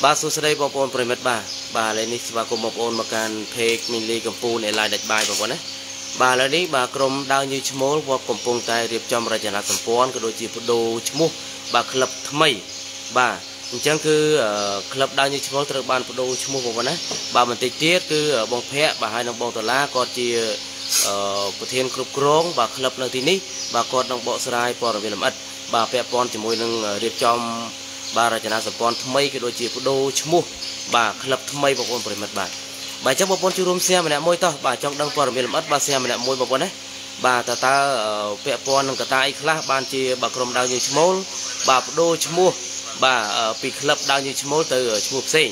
Ba số đây bọc ôn premad ba lên nít và cùng bọc ôn mặc can peg mini cầm pu này lại đặt bài bọc ôn đấy ba lên nít ba cầm đao như chmol bọc cầm pu tay điệp châm ra chân là cầm pu ăn cái đôi chỉ đồ chmu ba club thay ba chẳng cứ club đao như chmol từ ban đồ chmu bọc ôn đấy ba mình tiết tiết cứ bong phe ba hai nông bong tờ lá còn chỉ của thiên club krong ba club nơi tí ní ba còn nông bộ sài bỏ về làm ất ba phe pon chỉ môi nâng điệp châm ba ra chân là pon thay cái đôi chỉ đồ chmu bà lập thay bọc ôn mật bà trong bọc ôn chùm xe mình môi to bà trong đăng còn làm ất ba xe mình môi bọc ôn đấy bà ta vẽ pon cả ta ikla ban chi bà cầm đao như small bà đô mua bà bị lập đao như small từ chụp xe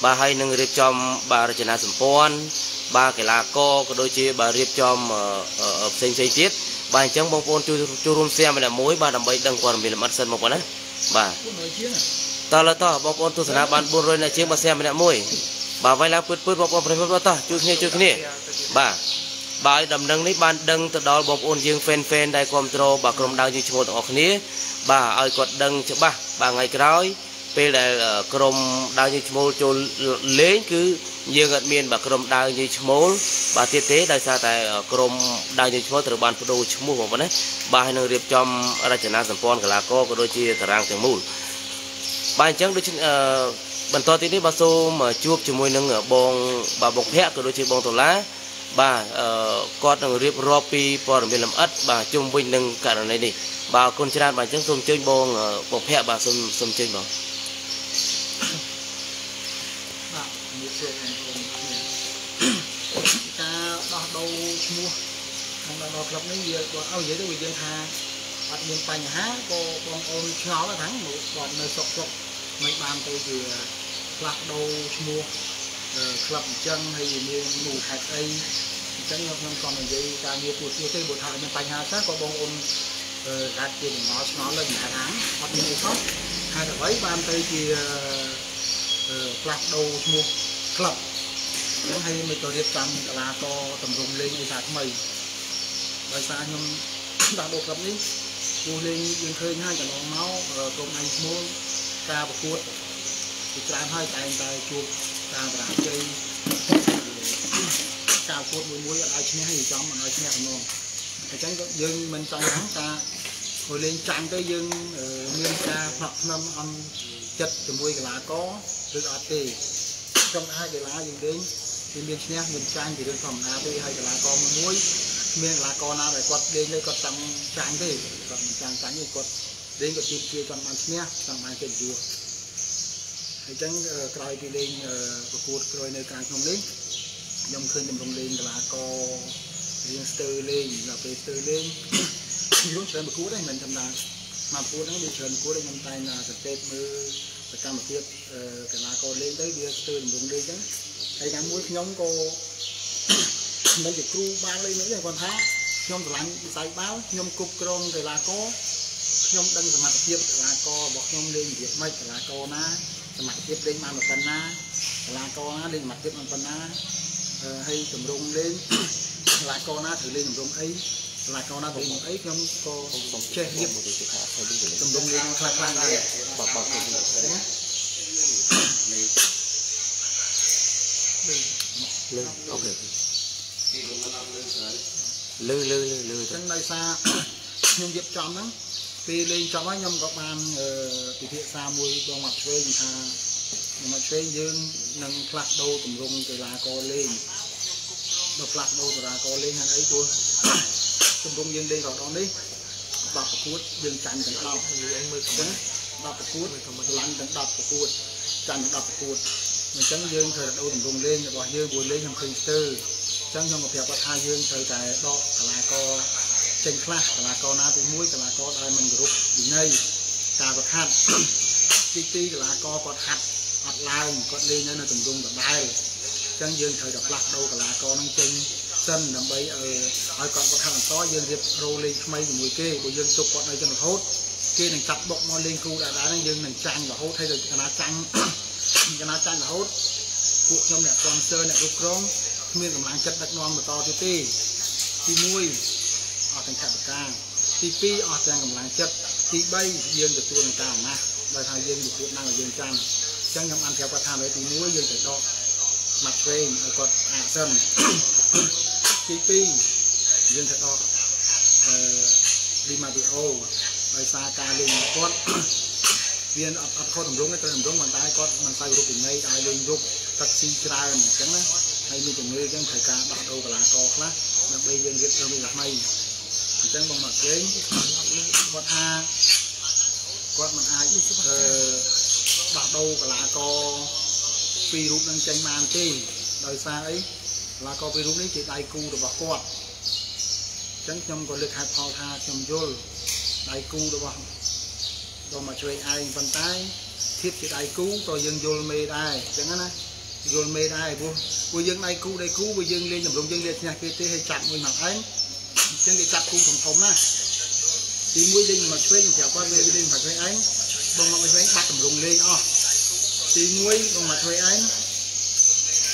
bà hay nâng riệp chom bà chân là pon ba cái là co cái đôi chi bà riệp chom xây xây tiết bà trong bọc ôn chùm xe mình môi bà làm bậy đăng còn làm ất sân bọc ôn đấy bà ta là to bọc con tu sanh ban buôn rồi là chiếc bà xe mình đã mồi bà vai lá phứt phứt bọc con phải phứt to chui nghe bà đầm đằng đấy ban đằng từ đó bọc ôn riêng fan fan đại control bà cầm đao như chùa tọt khné bà ai cột đằng cho bà ngày cày về là cầm đao như chùa cho lấy cứ riêng ở miền bà cầm đao như chùa bà tiết tế đại sa tại cầm đao như chùa từ ban đồ chùa của mình đấy bà hay nâng riệp chom ra chấn an sản con cả là co cái đôi chia thằng thằng mù bạn chẳng đối trên bản to tí đấy bà xô mà chuộc cho môi nâng ở bong bà bọc hẹ của đôi chị bong tổ lá bà con nâng riệp ropi bỏ ở bên làm ất bà chung vinh nâng cả này đi bà con chơi bạn chẳng xông chơi bong bọc hẹ bà xông chơi bong ta đo đâu mua không là đo lập đấy giờ còn ao dễ đâu giờ thà bạn nhìn bài hát cô bong ôn chó là thắng một bọn nơi sọc sọc mấy bạn tôi thì lạc đầu mua club chân hay gì như mù hạt ấy chẳng nhau không còn gì cả nhiều cuộc tiêu tây bộ thảo những bài hát khác có bong ôn gạt tiền nó lên cả tháng hoặc những người khác hai là mấy bạn tôi thì lạc đầu mua club nếu hay mình tôi điệp tâm là to tầm rung lên như sạc mày bởi sao nhưng đã đột lập đấy vô lên yên khơi hai cả nó máu công anh mua ca bọc cuộn thì làm hai tay tay chuột ca và chơi ca cuộn muối muối ở trên hay gì trong mà nói trên hàng ngon cái tránh dân mình trong nắng ta hồi lên trang tới dân miên ca hoặc năm ăn chật thì muối cái lá có được ở tề trong hai cái lá dùng đến thì miên nhé mình trang thì được phòng lá đi hai cái lá có muối miên lá con nào phải quật đến đây quật trong trang thì còn trang trắng thì quật đến cái tiền kia toàn mang nhé toàn mang tiền dừa thì tránh cày thì lên cuột rồi nơi càng không lên dòng khơi dòng không lên là co riêng từ lên là về từ lên lúc chơi một cú đấy mình thầm là mà cú đấy đi chơi một cú đấy nhầm tay là tập tết mới tập cam một tiếp cái lá co lên tới bia từ vùng lên đấy thấy cái mũi nhóm co mấy cái cú ba lên nữa còn thá nhóm lạnh dài báo nhóm cục cron rồi là co nhóm đăng mặt tiếp là co bọn nhóm lên việt mây là co na mặt tiếp lên mà một phần na là co na lên mặt tiếp một phần na hay cầm rung lên là co na thử lên cầm rung ấy là co na lên ấy nhóm co bọc che hiếp cầm rung lên khai khai này bọc lên ok lư trên đây xa nhóm việt chọn lắm vì lên trong ấy nhom các bạn thực hiện xa mùi bằng mặt chơi mà chơi dương nâng lạc đầu tùm rung từ lá co lên đập lạc đầu từ lá co lên hàng ấy thôi tùm rung dương lên vào đó đi đập cút dương chặn tận đập đập cút lăn tận đập cút chặn đập cút mình trắng dương thời đầu tùm rung lên rồi dương buồn lên hàng kinh tư trắng trong một việc bắt hai dương thời tại đó lá co trên khla là con na tới muối là con ai mình group đến đây cà vạt hạt tiki là con vạt hạt hạt lai con đi nên là tùng dung vạt lai chân dương thời đập lạc đâu là con nông chân chân nằm bấy ở con vạt hạt to dương điệp rô lên mây mùi kê của dương sụp con đây cho nó hốt kê đừng chặt bọc môi lên khu đá nên dương đừng trang và hốt hay là cái ná trang là hốt cụ trong này con sơn này đục rong nguyên làm láng chất đất non mà to tiki thì muối ở thành khát ca thì pi ở trang cầm láng chất thì bay dương được tuôn cả mà đòi hai dương được tuôn năng ở dương trang ចឹងខ្ញុំអត់ប្រាប់គាត់ថាលើទី1យើងទៅដកម៉ាត់វែងឲ្យគាត់អាចសិនទី2យើងទៅដកឌីម៉ាឌីអូដោយសារការលេងគាត់វាអត់ខុសតម្រង់ទេត្រូវតម្រង់ប៉ុន្តែគាត់មិនសូវរូបវិន័យឲ្យលេងរូបទឹកស៊ីច្រើនអញ្ចឹងណាហើយមានជំងឺអញ្ចឹងត្រូវការដោះដូរកីឡាករខ្លះដើម្បីយើងរៀបចំថ្មីអញ្ចឹងបងមកវិញគាត់ថាគាត់មិនអាចដោះដូរកីឡាករពីររូបនឹងចេញបានទេដោយសារអីកីឡាករពីររូបនេះជាដៃគូរបស់គាត់អញ្ចឹងខ្ញុំក៏លើកហេតុផលថាខ្ញុំយល់ដៃគូរបស់ដល់មកជួយឯងប៉ុន្តែធៀបជាដៃគូក៏យើងយល់មេដែរអញ្ចឹងណាយល់មេដែរព្រោះយើងដៃគូព្រោះយើងលេងតម្រង់យើងលេងឈ្នះគេទេហើយចាប់មួយមកឯងអញ្ចឹងគេចាប់គូធំណាទី1លេងមកជួយខ្ញុំប្រាប់គាត់លេងមកជួយឯងបងមកជួយបាត់តម្រង់លេងអស់ទី1បងមកជួយឯង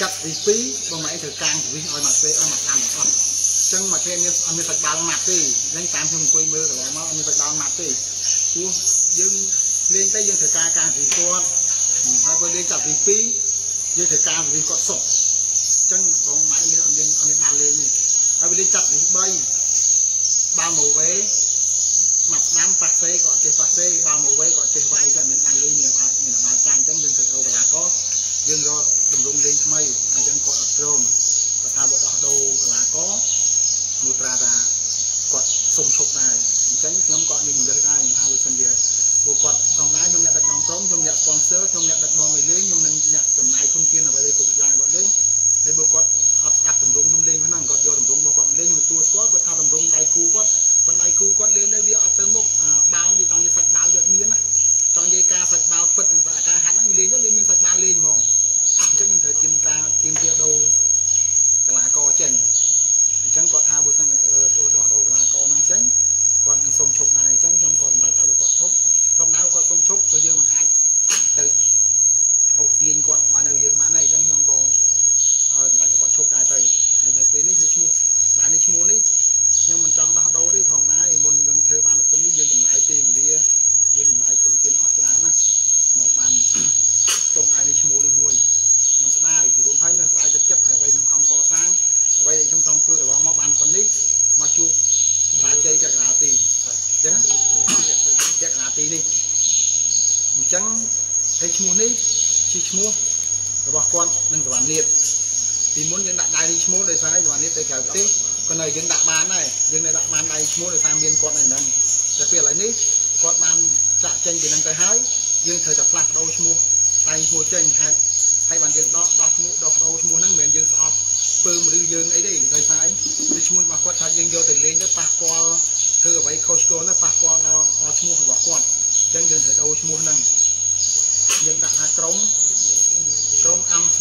ចាប់ទី2បងមកឯងត្រូវកាងជីវិតឲ្យមកជួយអស់មកតាមអស់អញ្ចឹងមកគេមានសាច់បាល់ណាស់ទេអញ្ចឹងតាមខ្ញុំអង្គុយមើលកន្លងមកមានសាច់បាល់ណាស់ទេព្រោះយើងលេងតែយើងត្រូវការការពីគាត់ហើយបើលេងចាប់ពី2យើងត្រូវការពីគាត់សុខអញ្ចឹងបងម៉ែមានអត់មានបានលេងនេះហើយបើលេងចាប់ពី3បានមកវេមកស្ដាំប៉ាសេគាត់ចេះប៉ាសេបានមកវេគាត់ចេះវាយតែមានបានលេងមានអត់មានបានចាញ់អញ្ចឹងយើងត្រូវដូរកីឡាករយើងរកតម្រង់លេងថ្មីអញ្ចឹងគាត់អត់ព្រមគាត់ថាបើដោះដូរកីឡាករនោះត្រាថាគាត់សុំឈប់ដែរអញ្ចឹងខ្ញុំក៏នឹងមិនលើកដែរថាបើសិនជាពួកគាត់ធម្មតាខ្ញុំអ្នកដឹកនាំក្រុមខ្ញុំអ្នក sponsor ខ្ញុំអ្នកដឹកនាំឲ្យលេងខ្ញុំនឹងអ្នកចំណាយធនធានអ្វីៗគ្រប់យ៉ាងគាត់លេងហើយបើគាត់អត់ស្ដាប់ទម្រង់ខ្ញុំលេងហ្នឹងគាត់យកទម្រង់របស់គាត់លេងខ្ញុំទទួលស្គាល់គាត់ថាទម្រង់ដៃគូគាត់ប៉ុន្តែដៃគូគាត់លេងទៅវាអត់ទៅមុខបាល់វាចង់និយាយសាច់បាល់វាមានណាចង់និយាយការសាច់បាល់ពិតនឹងការហាត់ហ្នឹងលេងទៅវាមានសាច់បាល់លេងហ្មងអញ្ចឹងខ្ញុំត្រូវទៀមការទៀមវាដូរកីឡាករចេញអញ្ចឹងគាត់ថាបើសិនដោះដូរកីឡាករហ្នឹងចេញគាត់នឹងសុំឈប់ដែរអញ្ចឹងខ្ញុំក៏សម្រាប់ថាបើគាត់ឈប់សម្ដៅគាត់សុំឈប់ក៏យើងមិនអាចទៅអូសទាញគាត់មកនៅយើងបានទេអញ្ចឹងខ្ញុំក៏ឲ្យសម្រាប់គាត់ឈប់ដែរទៅហើយនៅពេលនេះគឺឈ្មោះបាននេះឈ្មោះនេះខ្ញុំមិនចង់ដោះដូរទេធម្មតាឯមុនយើងធ្វើបានប៉ុណ្្នេះយើងចំណាយពេលវេលាយើងចំណាយធនធានអស់ច្រើនណាស់មកបានចុងឯនេះឈ្មោះនេះមួយខ្ញុំស្ដាយរួមហើយស្ដាយទឹកចិត្តឲ្យខ្ញុំខំកសាងអ្វីដែលខ្ញុំខំធ្វើកន្លងមកបានប៉ុណ្្នេះមកជួបបាទជ័យចក្រាទីអញ្ចឹងចក្រាទីនេះអញ្ចឹងហើយឈ្មោះនេះជាឈ្មោះរបស់គាត់នឹងសវណ្ណលាភពីមុនយើងដាក់ដៃនេះឈ្មោះដោយសារសវណ្ណលាភទៅក្រៅប្រទេសក៏នៅយើងដាក់បានដែរយើងនៅដាក់បានដៃឈ្មោះដោយសារមានគាត់នៅនឹងតែពេលឥឡូវនេះគាត់បានចាក់ចេញពីនឹងទៅហើយយើងត្រូវតែផ្លាស់ប្ដូរឈ្មោះតែឈ្មោះចេញហេតុហើយបានយើងដោះឈ្មោះដោះដូរឈ្មោះហ្នឹងមិនមែនយើងស្អប់ពើឬយើងអីទេដោយសារតែឈ្មោះរបស់គាត់ថាយើងយកទៅលេងទៅប៉ះពាល់ធ្វើអ្វីខុសឆ្គងណាប៉ះពាល់ដល់ឈ្មោះរបស់គាត់អញ្ចឹងយើងត្រូវដូរឈ្មោះហ្នឹងយើងដាក់ថាក្រុមអង្គស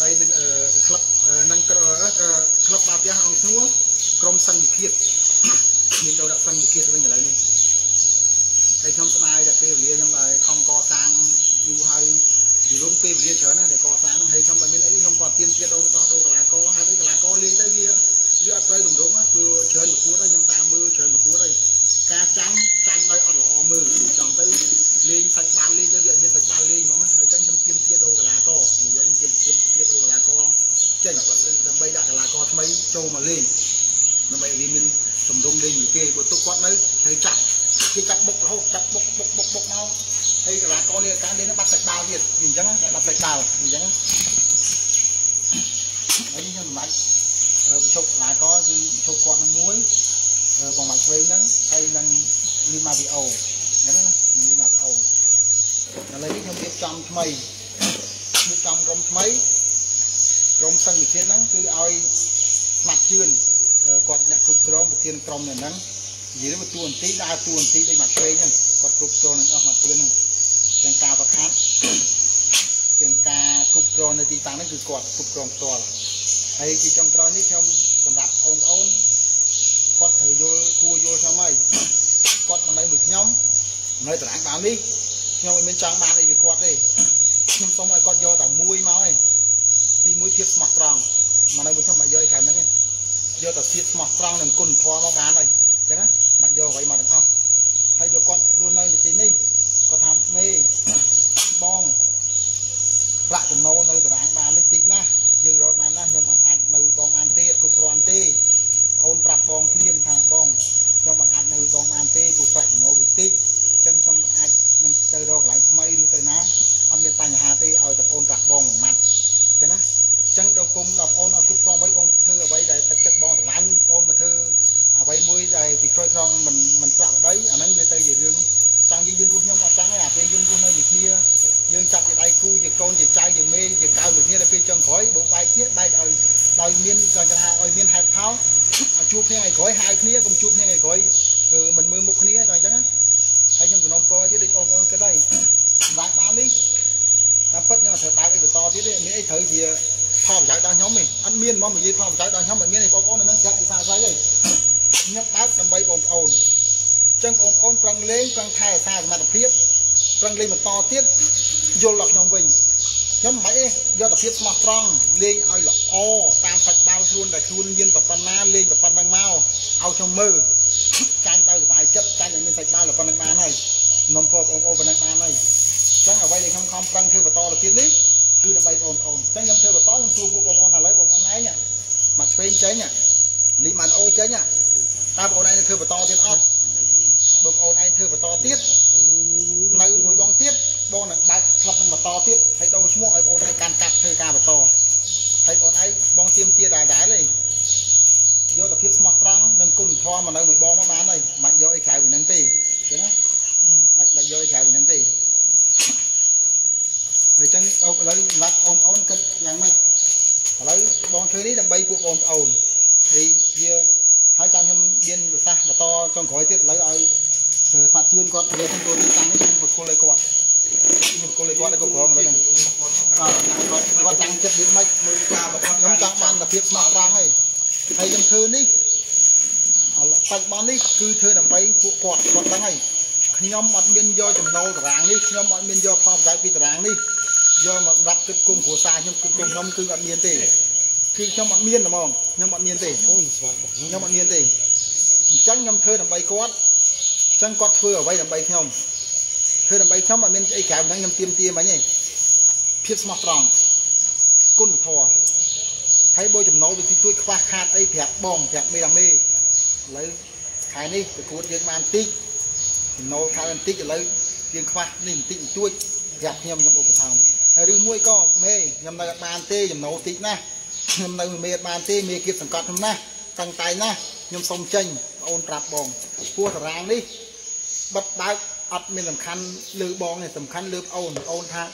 ហើយនឹងក្លឹបនឹងក្លឹបបាល់ទះអង្គស្នួលក្រុមសន្តិភាពមានដូរដាក់សន្តិភាពវិញឥឡូវនេះហើយខ្ញុំស្ដាយតែពេលវេលាខ្ញុំឲ្យខំកសាងយូរហើយពីរុំពេលវេលាច្រើនណាស់ដែលកសាងហ្នឹងហើយខ្ញុំមិនមានអីខ្ញុំក៏ទៀមទៀតដោះកីឡាករហើយកីឡាករលេងទៅវាអត់ត្រូវតម្រង់ណាគឺច្រើនប្រកួតហើយខ្ញុំតាមមើលច្រើនប្រកួតហើយការចាញ់ដោយអត់ល្អមើលចង់ទៅលេងសាច់បានលេងទៅវាអត់មានសាច់បានលេងហ្មងហើយអញ្ចឹងខ្ញុំទៀមទៀតដោះកីឡាករខ្ញុំទៀមទៀតដោះកីឡាករចេញដើម្បីដាក់កីឡាករថ្មីចូលមកលេងដើម្បីវាមានតម្រង់លេងមួយគេព្រោះទុកគាត់នៅត្រូវចាក់គេកាត់បុករហូតកាត់បុកមកហើយកីឡាករនេះការលេងបាត់សាច់ដាល់ទៀតអញ្ចឹងបាត់សាច់ដាល់អញ្ចឹងហើយខ្ញុំមិនបាច់បញ្ឈប់កីឡាករគឺបញ្ឈប់គាត់នឹងមួយបងមកឆ្វេងហ្នឹងហើយនឹងលីម៉ាវីអូអញ្ចឹងណាលីម៉ាវីអូឥឡូវនេះខ្ញុំរៀបចំថ្មីរៀបចំក្រុមថ្មីក្រុមសង្ឃវិធានហ្នឹងគឺឲ្យស្មាត់ជឿនគាត់អ្នកគ្រប់គ្រងប្រធានក្រុមហ្នឹងនិយាយទៅតួនាទីដើរតួនាទីដូចមកឆ្វេងហ្នឹងគាត់គ្រប់គ្រងនឹងអស់មកព្រឹងហ្នឹងទាំងការវឹកហាត់ទាំងការគ្រប់គ្រងនៅទីតាំងហ្នឹងគឺគាត់គ្រប់គ្រងផ្ទាល់ហើយជាចុងក្រោយនេះខ្ញុំសម្រាប់អូនគាត់ត្រូវគួរយល់ខ្ញុំហើយគាត់មកនៅមួយខ្ញុំនៅតារាងដើមនេះខ្ញុំអត់មានចង់បានអីពីគាត់ទេខ្ញុំសូមឲ្យគាត់យកតែមួយមកឯងទីមួយភាពស្មោះត្រង់មកនៅមួយខ្ញុំមកយកឯខាងហ្នឹងឯងយកតែភាពស្មោះត្រង់និងគុណធម៌មកបានហើយអញ្ចឹងណាបាច់យកអ្វីមកទាំងអស់ rồi xong mình chọn đấy anh ấy về tay về riêng trăng với dương rút nhóm mà trăng ấy à về dương rút hơi bị kia dương chặt về tay cu về con về trai về mê về cao được như là về chân khói bộ bài kia bài đòi miên rồi chẳng hạn đòi miên hai pháo chụp thế này khói hai kia cùng chụp thế này khói mình mưa một kia rồi chẳng thấy trong tụi nó coi chứ đi con cái đây lại bán đi làm bất nhưng mà thợ tạo cái bự to chứ đấy mấy thợ gì thao giải đang nhóm mình ăn miên mong mình gì thao giải đang nhóm mình miên này có nên đang sạch thì sao sai vậy nhấp bát làm bay ồn ồn chân ồn trăng lên trăng thay xa mà tập tiếp trăng lên mà to tiếp vô lọc nhóm mình nhóm mấy do tập tiếp mà trăng lên ai lọc o tam phật bao luôn là luôn miên tập pan na lên tập pan đang mau ao trong mơ chán tao phải chấp chán này miên sạch bao là pan đang ban này nằm phơi ồn ồn pan đang ban này chẳng ở đây thì không tăng thưa và to là kiến lý cứ là bay ồn chẳng thưa và to trong chùa của là lấy bồn ăn ấy nhỉ mặt phên chế nhỉ lý màn ô chế nhỉ ta bồn này thưa và to tiết ốc bồn này thưa và to tiết nay mùi bóng tiết bồn này bạch lập mà to tiết thấy đâu xuống ở bồn này can cặp thưa ca và to thấy bồn ấy bóng tiêm tia đá đá này do là kiếp smart trắng nâng cùn thoa mà nơi mùi bóng nó bán này mạnh do ấy khải của nâng tì đúng không mạnh do ấy khải của nâng tì rồi chân lấy mặt ồn kịch lặng mệt lấy bọn chơi đấy làm bay cuộc ồn thì giờ 200 viên được xa và to trong khói tiết lấy ai phạt chuyên con về chúng tôi tăng một cô lấy quạt một cô lấy quạt để cô có một con tăng chất biến mạch không tăng ban là việc mà ra hay hay trong thơ đi phải bán đi cứ thơ làm bay cuộc quạt tăng này nhóm ăn biên do chồng lâu rạng đi nhóm ăn biên do khoa giải bị rạng đi do mà đặt cái cung của xa nhưng cung cung nhóm cứ ăn miên tỉ khi nhóm ăn miên là mong nhóm ăn miên tỉ nhóm ăn miên tỉ trắng nhóm thơ làm bay quát trắng quát phơi ở bay làm bay không thơ làm bay nhóm ăn miên ấy cả đang nhóm tiêm tiêm mấy nhỉ phiết smart rong côn thò thấy bôi chồng nấu với tui khoa khát ấy thẹt bong thẹt mê làm mê lấy khai đi cái cuốn riêng man tí nó khai lên tích lấy riêng khoa niềm tịnh chuối gạt nhầm nhầm ổn thầm rồi muối co mê nhầm này bàn tê nhầm nấu tịnh na nhầm này mê bàn tê mê kiệt sẵn cọt hôm na tăng tay na nhầm sông chanh ôn trạp bòn cua thở ràng đi bật đá ập mình làm khăn lưỡi bòn này tầm khăn lưỡi ôn thang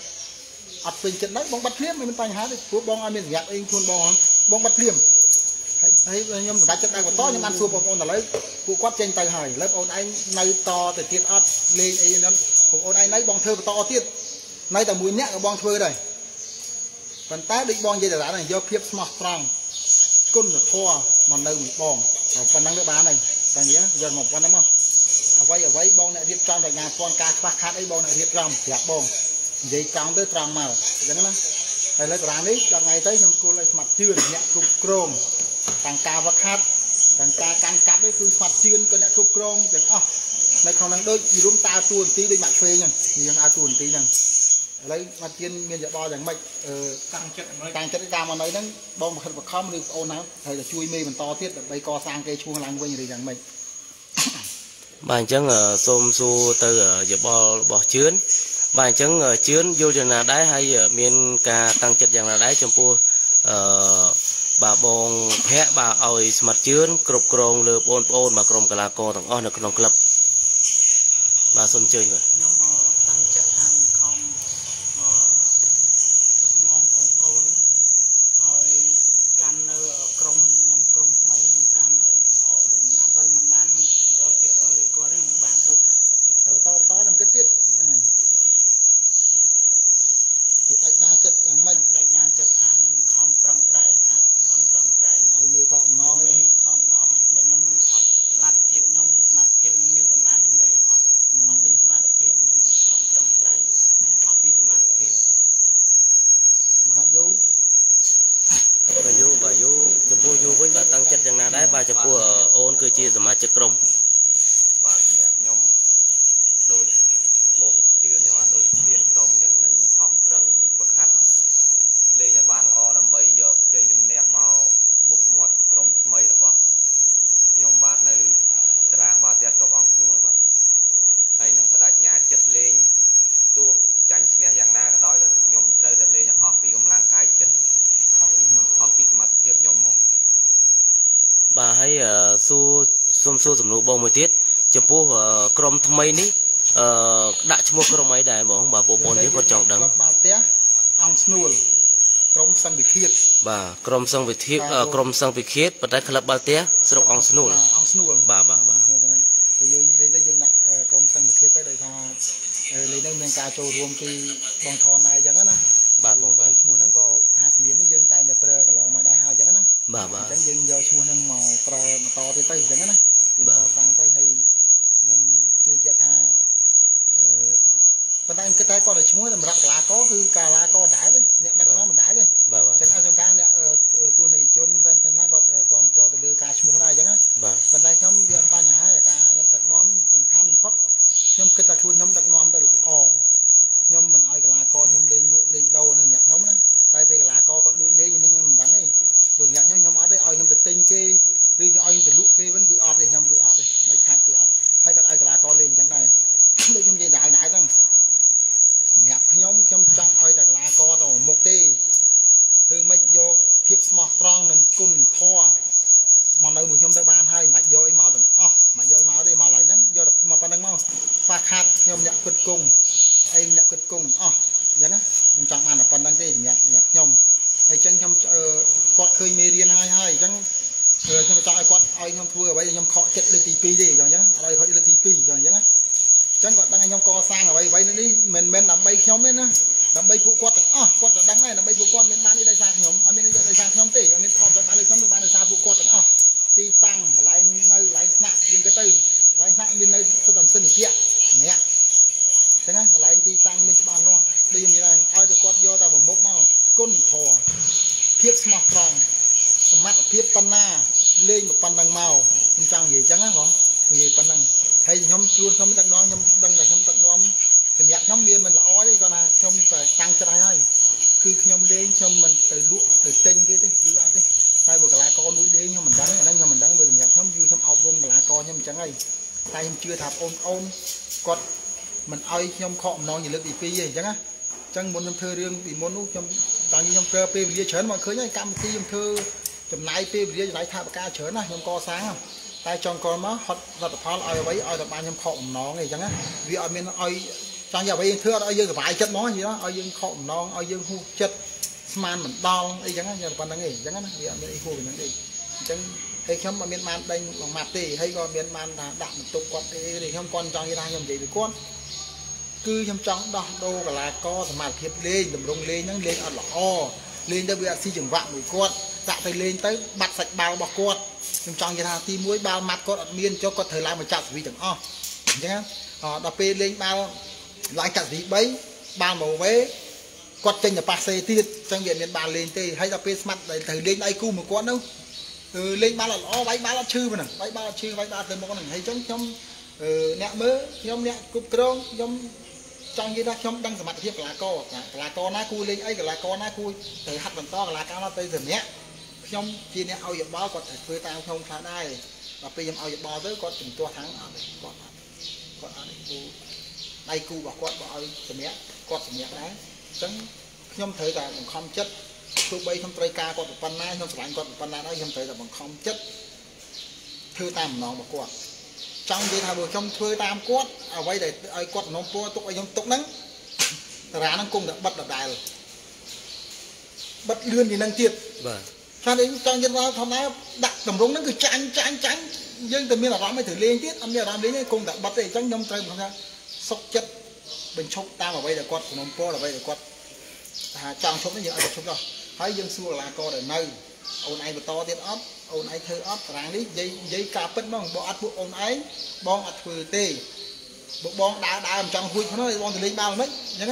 ập mình trận đấy bóng bắt liếm mình tay há đi cua bóng ai mình gạt anh chuồn bóng bắt liếm thấy nhưng đã chất đây còn to nhưng ăn xua bông ôn là lấy cụ quát trên tay hời lớp ôn anh nay to từ tiết ớt lên ấy lắm cũng ôn anh lấy bông thơ to tiết nay là mũi nhẹ ở bông thơ đây còn tá định bông dây đá này do kiếp smart strong côn là thua mà nơi một bông ở phần năng đỡ bá này là nghĩa giờ một con lắm không ở vây bông lại riết trong rồi nhà con cá khác khác ấy bông lại riết trong thì bông dây trong tới tròn màu giống lắm thầy lấy ráng đấy là ngày tới nhưng cô lại mặt chưa nhẹ cục chrome càng ca vật hát càng ca càng cáp đấy cứ mặt chuyên con đã cục chrome chẳng ơ này không đang đôi gì đúng ta tuồn tí đôi mặt thuê nhỉ thì đang tuồn tí rằng lấy mặt chuyên miền dạ bo rằng mạch càng chất ra mà nói nó bong một vật không được ôn lắm thầy là chui mê mình to tiết là bay co sang cây chuông làng quanh rồi rằng mạch bàn chấn ở xôm xu từ dạ bo chướn bàn chấn ở chướn vô trường là đáy hay ở miền ca tăng chất rằng là đáy trong pua bà bông phé bà ơi mặt chướng cột cồn lừa bồn mà cồn cala co thằng on là cồn club bà xuân chơi rồi đại gia chất làng mây đại gia chất hà nương không trăng trai hạt không trăng trai ai mê còn nói không nói bởi nhóm lạt thiệp nhóm mặt thiệp nhóm miêu tầm má nhóm đây họ họ tin tầm má đặc thiệp nhóm bông một tiết chụp bố crom thâm mây ní đã chụp một crom ấy đại bóng bà bộ bồn tiếng còn tròn đắng bà crom sang việt thiết crom sang việt thiết và trái club ba té sẽ được ong snow bà dương đây tới dương đặt crom sang việt thiết tới đây thà lấy đây mình cà trâu rùm thì bong thon này chẳng á na bà bong bà mùa nắng có hạt miếng nó dương tay đập bờ cả lò mà đai hao chẳng á na bà chẳng dương giờ mùa nắng màu to thì tới chẳng á na bà sang tới hay nhầm chưa chẹt thà phần anh cái trái con này chúng là mình đặt lá có cứ cà lá có đái đấy nẹt đặt nó mình đái đấy chẳng ai trong cá nẹt tuần này chôn phần phần lá còn còn cho từ lừa cá chúng này chẳng á phần đây nhóm ta nhà là cá nhóm đặt nóm phần khăn phất nhóm cái ta thun nhóm đặt nóm từ lò nhóm mình ai cái lá con nhóm lên lụi lên đầu nó nẹt nhóm đó tại vì cái lá co còn lụi lên như thế nên mình đắng này vừa nhặt nhóm ở đây ai nhóm từ tinh kia riêng ai từ lụi kia vẫn cứ ọt này nhóm cứ ọt này bạch hạt cứ ọt hay còn ai cái lá co lên chẳng này đây chúng dây đại đại tăng mẹ nhóm trong ơi đặc là co tàu một tê thư mấy vô phép smart strong đừng cùn kho mà nơi mùi không tới bàn hay mạch vô em mau từng mà vô em mau đây mà lại nhá do được mà đang mau phạt hạt nhóm nhạc cực cùng em nhạc cực cùng nhá mình chẳng mà là phần đang tê nhạc nhạc nhóm hay chẳng trong quạt khơi mê điên hai chẳng trong trại quạt ơi nhóm thua bây giờ nhóm khó chết lên tivi đi rồi nhá ở đây khó lên tivi rồi nhá chẳng còn đang anh nhóm co sang ở bay nó đi mình làm bay nhóm đấy nữa làm bay phụ quạt quạt đắng này làm bay phụ quạt mình bán đi đây sang nhóm ở bên đây sang nhóm tỷ ở bên thọ tới bán được nhóm được bán được xa phụ quạt ti tăng và lái nơi lái nặng bên cái tây lái nặng bên nơi tôi làm sân kia mẹ thế này lái ti tăng bên bàn lo đây như này ai được quạt do tao một mốc màu côn thò thiếp mọc vàng mắt thiếp panna lên một pan đằng màu mình trang gì trắng á hả người pan đằng hay nhóm luôn nhóm đang nói nhóm đang là nhóm tận nhóm thì nhạc nhóm bia mình là ói đấy con à nhóm phải tăng cho ai cứ nhóm đến trong mình từ lụa từ tinh cái đấy cứ ăn đấy tay vừa cả lá con núi đến nhưng mình đắng ở đây nhưng mình đắng vừa nhạc nhóm vui nhóm ốc ôm cả lá con nhưng mình trắng này tay em chưa thạp ôm còn mình ơi nhóm khom nó như lớp bị phi gì chẳng á chẳng muốn nhóm thơ riêng thì muốn lúc nhóm toàn như nhóm cơ pê lia chớn mọi khứ nhá cam ti nhóm thơ chấm lái pê lia lái thạp ca chớn này nhóm co sáng không tại trong con nó hot rất là phá ai vậy ai tập ba nhâm khom nó này chẳng á vì ở bên ai trong nhà vậy thưa ai dương vài chất nó gì đó ai dương khom nó ai dương hú chất man mình đo ấy chẳng á giờ còn đang nghỉ chẳng á vì ở bên khu mình đang nghỉ chẳng hay không mà miền man đây bằng mặt thì hay còn miền man là đạm một tục quạt thì không con trong như ta nhầm gì với con cứ nhầm trong đó đâu cả là co thì mặt thiệt lên đầm rung lên nhấc lên ở lọ lên đây bây giờ xây dựng vạn người con dạ phải lên tới mặt sạch bao bọc con trong trong người ta thì muối bao mặt con ở miên cho con thời lại mà chặt vì chẳng nhá đập pê lên bao lại chặt gì bấy bao màu vế quạt chân là pase tiệt trong viện miền bàn lên tê hay đập pê mặt để thử lên ai cu một con đâu lên ba là ó váy ba là chư mà nè váy ba là chư váy ba thêm một con này hay trong nẹt mớ nhóm nẹt cục krong nhóm trong như đó nhóm đang mặt thiệp là co ná cui lên ấy là co ná cui từ hạt bằng to là cao nó tê rồi nhé nhóm chi này ao dập bao còn thể phơi tao không phá đai và bây giờ ao dập bao tới con chừng tua thắng ở đây con ở đây cu bảo con bảo ơi con mẹ đấy chẳng nhóm thấy là bằng không chất tôi bây không trai ca con một pan na không phải con một pan na đấy nhóm thấy là bằng không chất thưa tam nó một con trong cái thao bờ trong thưa tam quất ở đây để ai quất nó po tụt ai nhóm tụt nắng rá nó cùng đã bật đập đài rồi bật lươn thì năng tiệt cho đến trong nhân ra thằng đó đặt tầm rúng nó cứ chán nhưng từ miền là đó mới thử liên tiếp âm nhạc làm đến cùng đã bắt để tránh nhâm trời không ra sốc chất bên trong ta mà bây giờ quật nó po là bây giờ quật trong số nó nhiều ở trong rồi thấy dân xưa là co đời nay ông này mà to tiệt ấp ông này thơ ấp ráng đi dây cà pít mong bỏ ăn buộc ông ấy bong ăn thừa tê buộc bong đá làm trong vui nó bong từ lên bao mấy nhá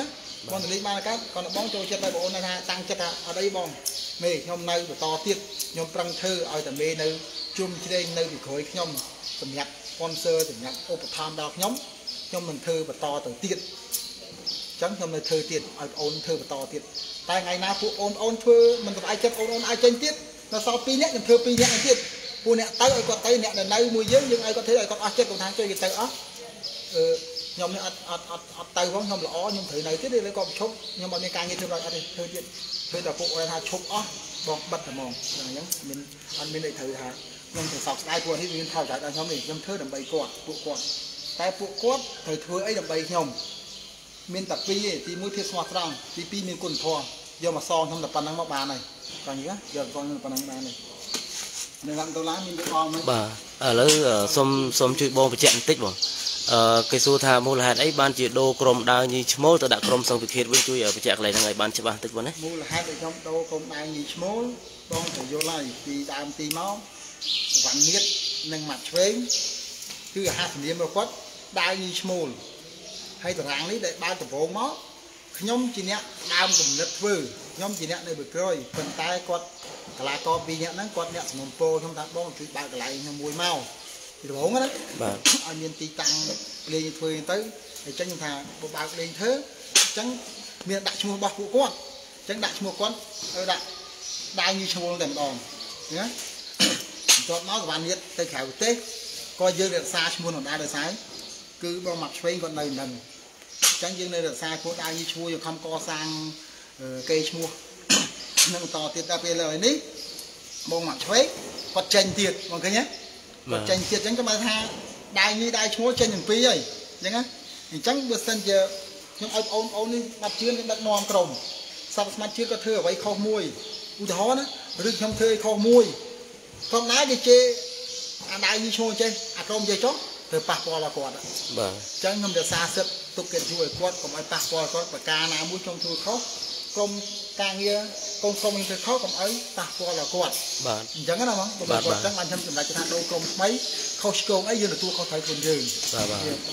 con lấy ba cái còn bóng trôi trên tay bộ này ha tăng chất ở đây bóng mê hôm nay và to tiết nhóm răng thơ ở tầm mê nơi chung trên nơi bị khối nhóm tầm nhạc sponsor tầm nhạc ô tham đọc nhóm mình thơ và to từ tiết chẳng nhóm này thơ tiết ở ôn thơ và to tiết tại ngày nào phụ ôn thơ mình phải chất ôn ai trên tiết nó sau pi nhé thơ pi nhé tiết phụ nè tay ở con tay nè là nay mùi dưới nhưng ai có thấy là con ai chết còn tháng chơi gì tay á nhóm này ăn tay vắng nhóm là ó nhóm thử này tiếp đi lấy con chốt nhưng mà mình càng như thế rồi ăn đi thôi chuyện thôi là phụ này ha chốt ó bật mòn là những mình ăn bên này thử ha ខ្ញុំ ទៅ សោកស្ដាយ ពួកនេះ មាន ថោកចោល ខ្ញុំ នេះ ខ្ញុំ ធ្វើ ដើម្បី គាត់ ពួកគាត់ តែ ពួកគាត់ ត្រូវ ធ្វើ អី ដើម្បី ខ្ញុំ មាន តែ ពីរ ទេ ទី 1 ភាព ស្មោះត្រង់ ទី 2 មាន គុណធម៌ យក មក សង ខ្ញុំ តែ ប៉ុណ្្នឹង មក បាន ហើយ បង យល់ យក សង ខ្ញុំ តែ ប៉ុណ្្នឹង បាន ហើយ នៅ ក្នុង ដុល្លារ មាន ដូច បង ហ្នឹង បាទ ឥឡូវ សុំ ជួយ បង បញ្ជាក់ បន្តិច បង គេ សួរ ថា មូល ហេតុ អី បាន ជា ដូរ ក្រុម ដាវ ញី ឈ្មោល ទៅ ដាក់ ក្រុម សង្ឃវិធិ វិញ ជួយ បញ្ជាក់ កន្លែង ហ្នឹង ឲ្យ បាន ច្បាស់ បន្តិច បង ណា មូល ហេតុ ដែល ខ្ញុំ ដូរ ក្រុម ដាវ ញី ឈ្មោល បង ទៅ យល់ ហើយ ពី ដើម ទី មក Vạn Nhiệt nâng mặt trên cứ hạt niệm mà quất đai như small hay từ rạng đấy để ba từ bốn mó nhóm chỉ nhẹ đam cùng lật vừ nhóm chỉ nhẹ này bực rồi phần tay quật là co vì nhẹ nắng quật nhẹ mồm po trong tháp bông chụp ba cái lại mùi mau thì bốn đó ở miền tây tăng lên thuê tới để tránh thà bộ bạc lên thế tránh miền đại mua bạc của quất tránh đại mua quất ở đại đai như small đèn đòn nhé chọn máu Vạn Nhiệt tới khảo tết coi dương được xa mua nó đã được sáng cứ bao mặt phê còn đầy lần tránh dương đây được xa của ai như chua không co sang cây chua nâng to tiệt ta về lời đấy bao mặt phê còn tranh tiệt còn cái nhé còn tranh tiệt tránh các bạn tha đai như đai chua tranh những phí rồi nhá á tránh bữa sân giờ nhưng ôm đi mặt chưa đến đặt non cồng sau mặt chưa có thưa ở vậy kho muôi u đó nữa rừng không thưa kho muôi con đá gì chơi anh đá gì chơi chơi anh không chơi chó từ bạc bò là quạt đó chẳng không được xa xịt tục kiện chuối quạt còn ai bạc bò quạt và cá nào muốn trong chuối khóc con cá nghe con không mình chơi khóc còn ấy bạc bò là quạt chẳng cái nào mà bạc bò chẳng anh chăm chăm lại cho thằng đâu con mấy khâu sầu ấy giờ là tôi không thấy còn dừng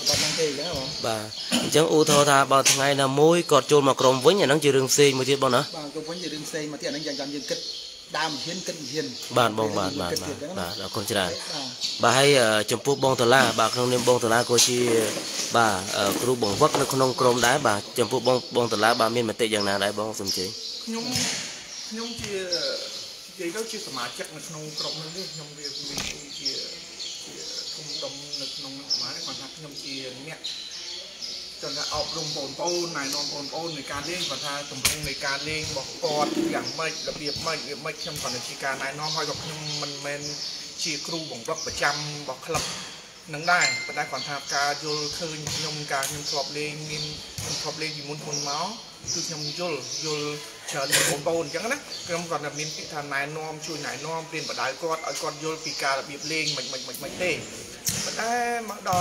còn đang chơi cái nào mà chẳng u thơ tha bao ngày là mối cọt chôn mà còn với nhà nắng chiều đường xe mà chơi bao nữa còn với chiều đường xe mà tiền anh dành làm gì kịch đam hiền bạn con trai bà hay chồng phu bông tơ la bà không nên bông tơ la cô chi bà kêu bông vắt nó không krom đá bà chồng phu bông tơ la bà miên mà tệ dạng nào đấy bông sừng chỉ nhung chỉ đó chỉ thoải chắc nó không krom nữa đấy nhung việc chỉ không đông lực nông thoải còn thắc nhung chỉ nhẹ cho nên ốp lông bồn này non bồn bồn người cá lên và tha tùng lông người cá lên bọc cọt dạng mây đặc biệt mây trong còn là chỉ cá này non hơi gặp nhưng mình chỉ kêu bồng bọc và chăm bọc lập nắng đai và đai còn tha cá vô khơi nhung cá nhung thọp lên vì muốn phun máu cứ nhung vô chờ bồn bồn chẳng đấy cái còn là miếng thằng này non chui này non lên và đái cọt ở cọt vô vì cá đặc biệt lên mạch tê mà đã mặc đồ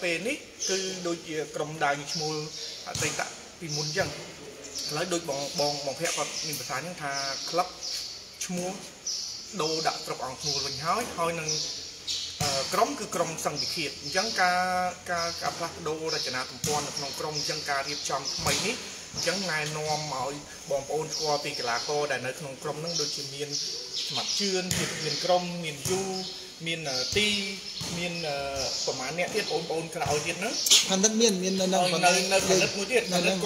về nít cứ đôi cầm đài mua tay tạ vì muốn rằng lấy đôi bong phép còn mình phải sáng những thà club mua đồ đã tập ăn mua mình hói hói năng cấm cứ cấm sang bị thiệt chẳng cả plak đồ ra chả nào thùng con nông cấm chẳng cả điệp chồng mấy nít chẳng ngày nòm mọi bong ôn qua vì cái lá co đại nơi nông cấm năng đôi chuyện miền mặt trơn thì miền cấm miền du miền ti miền của má nẹt tiết ôn cái nào tiết nữa phần đất miền nơi phần đất muối tiết phần đất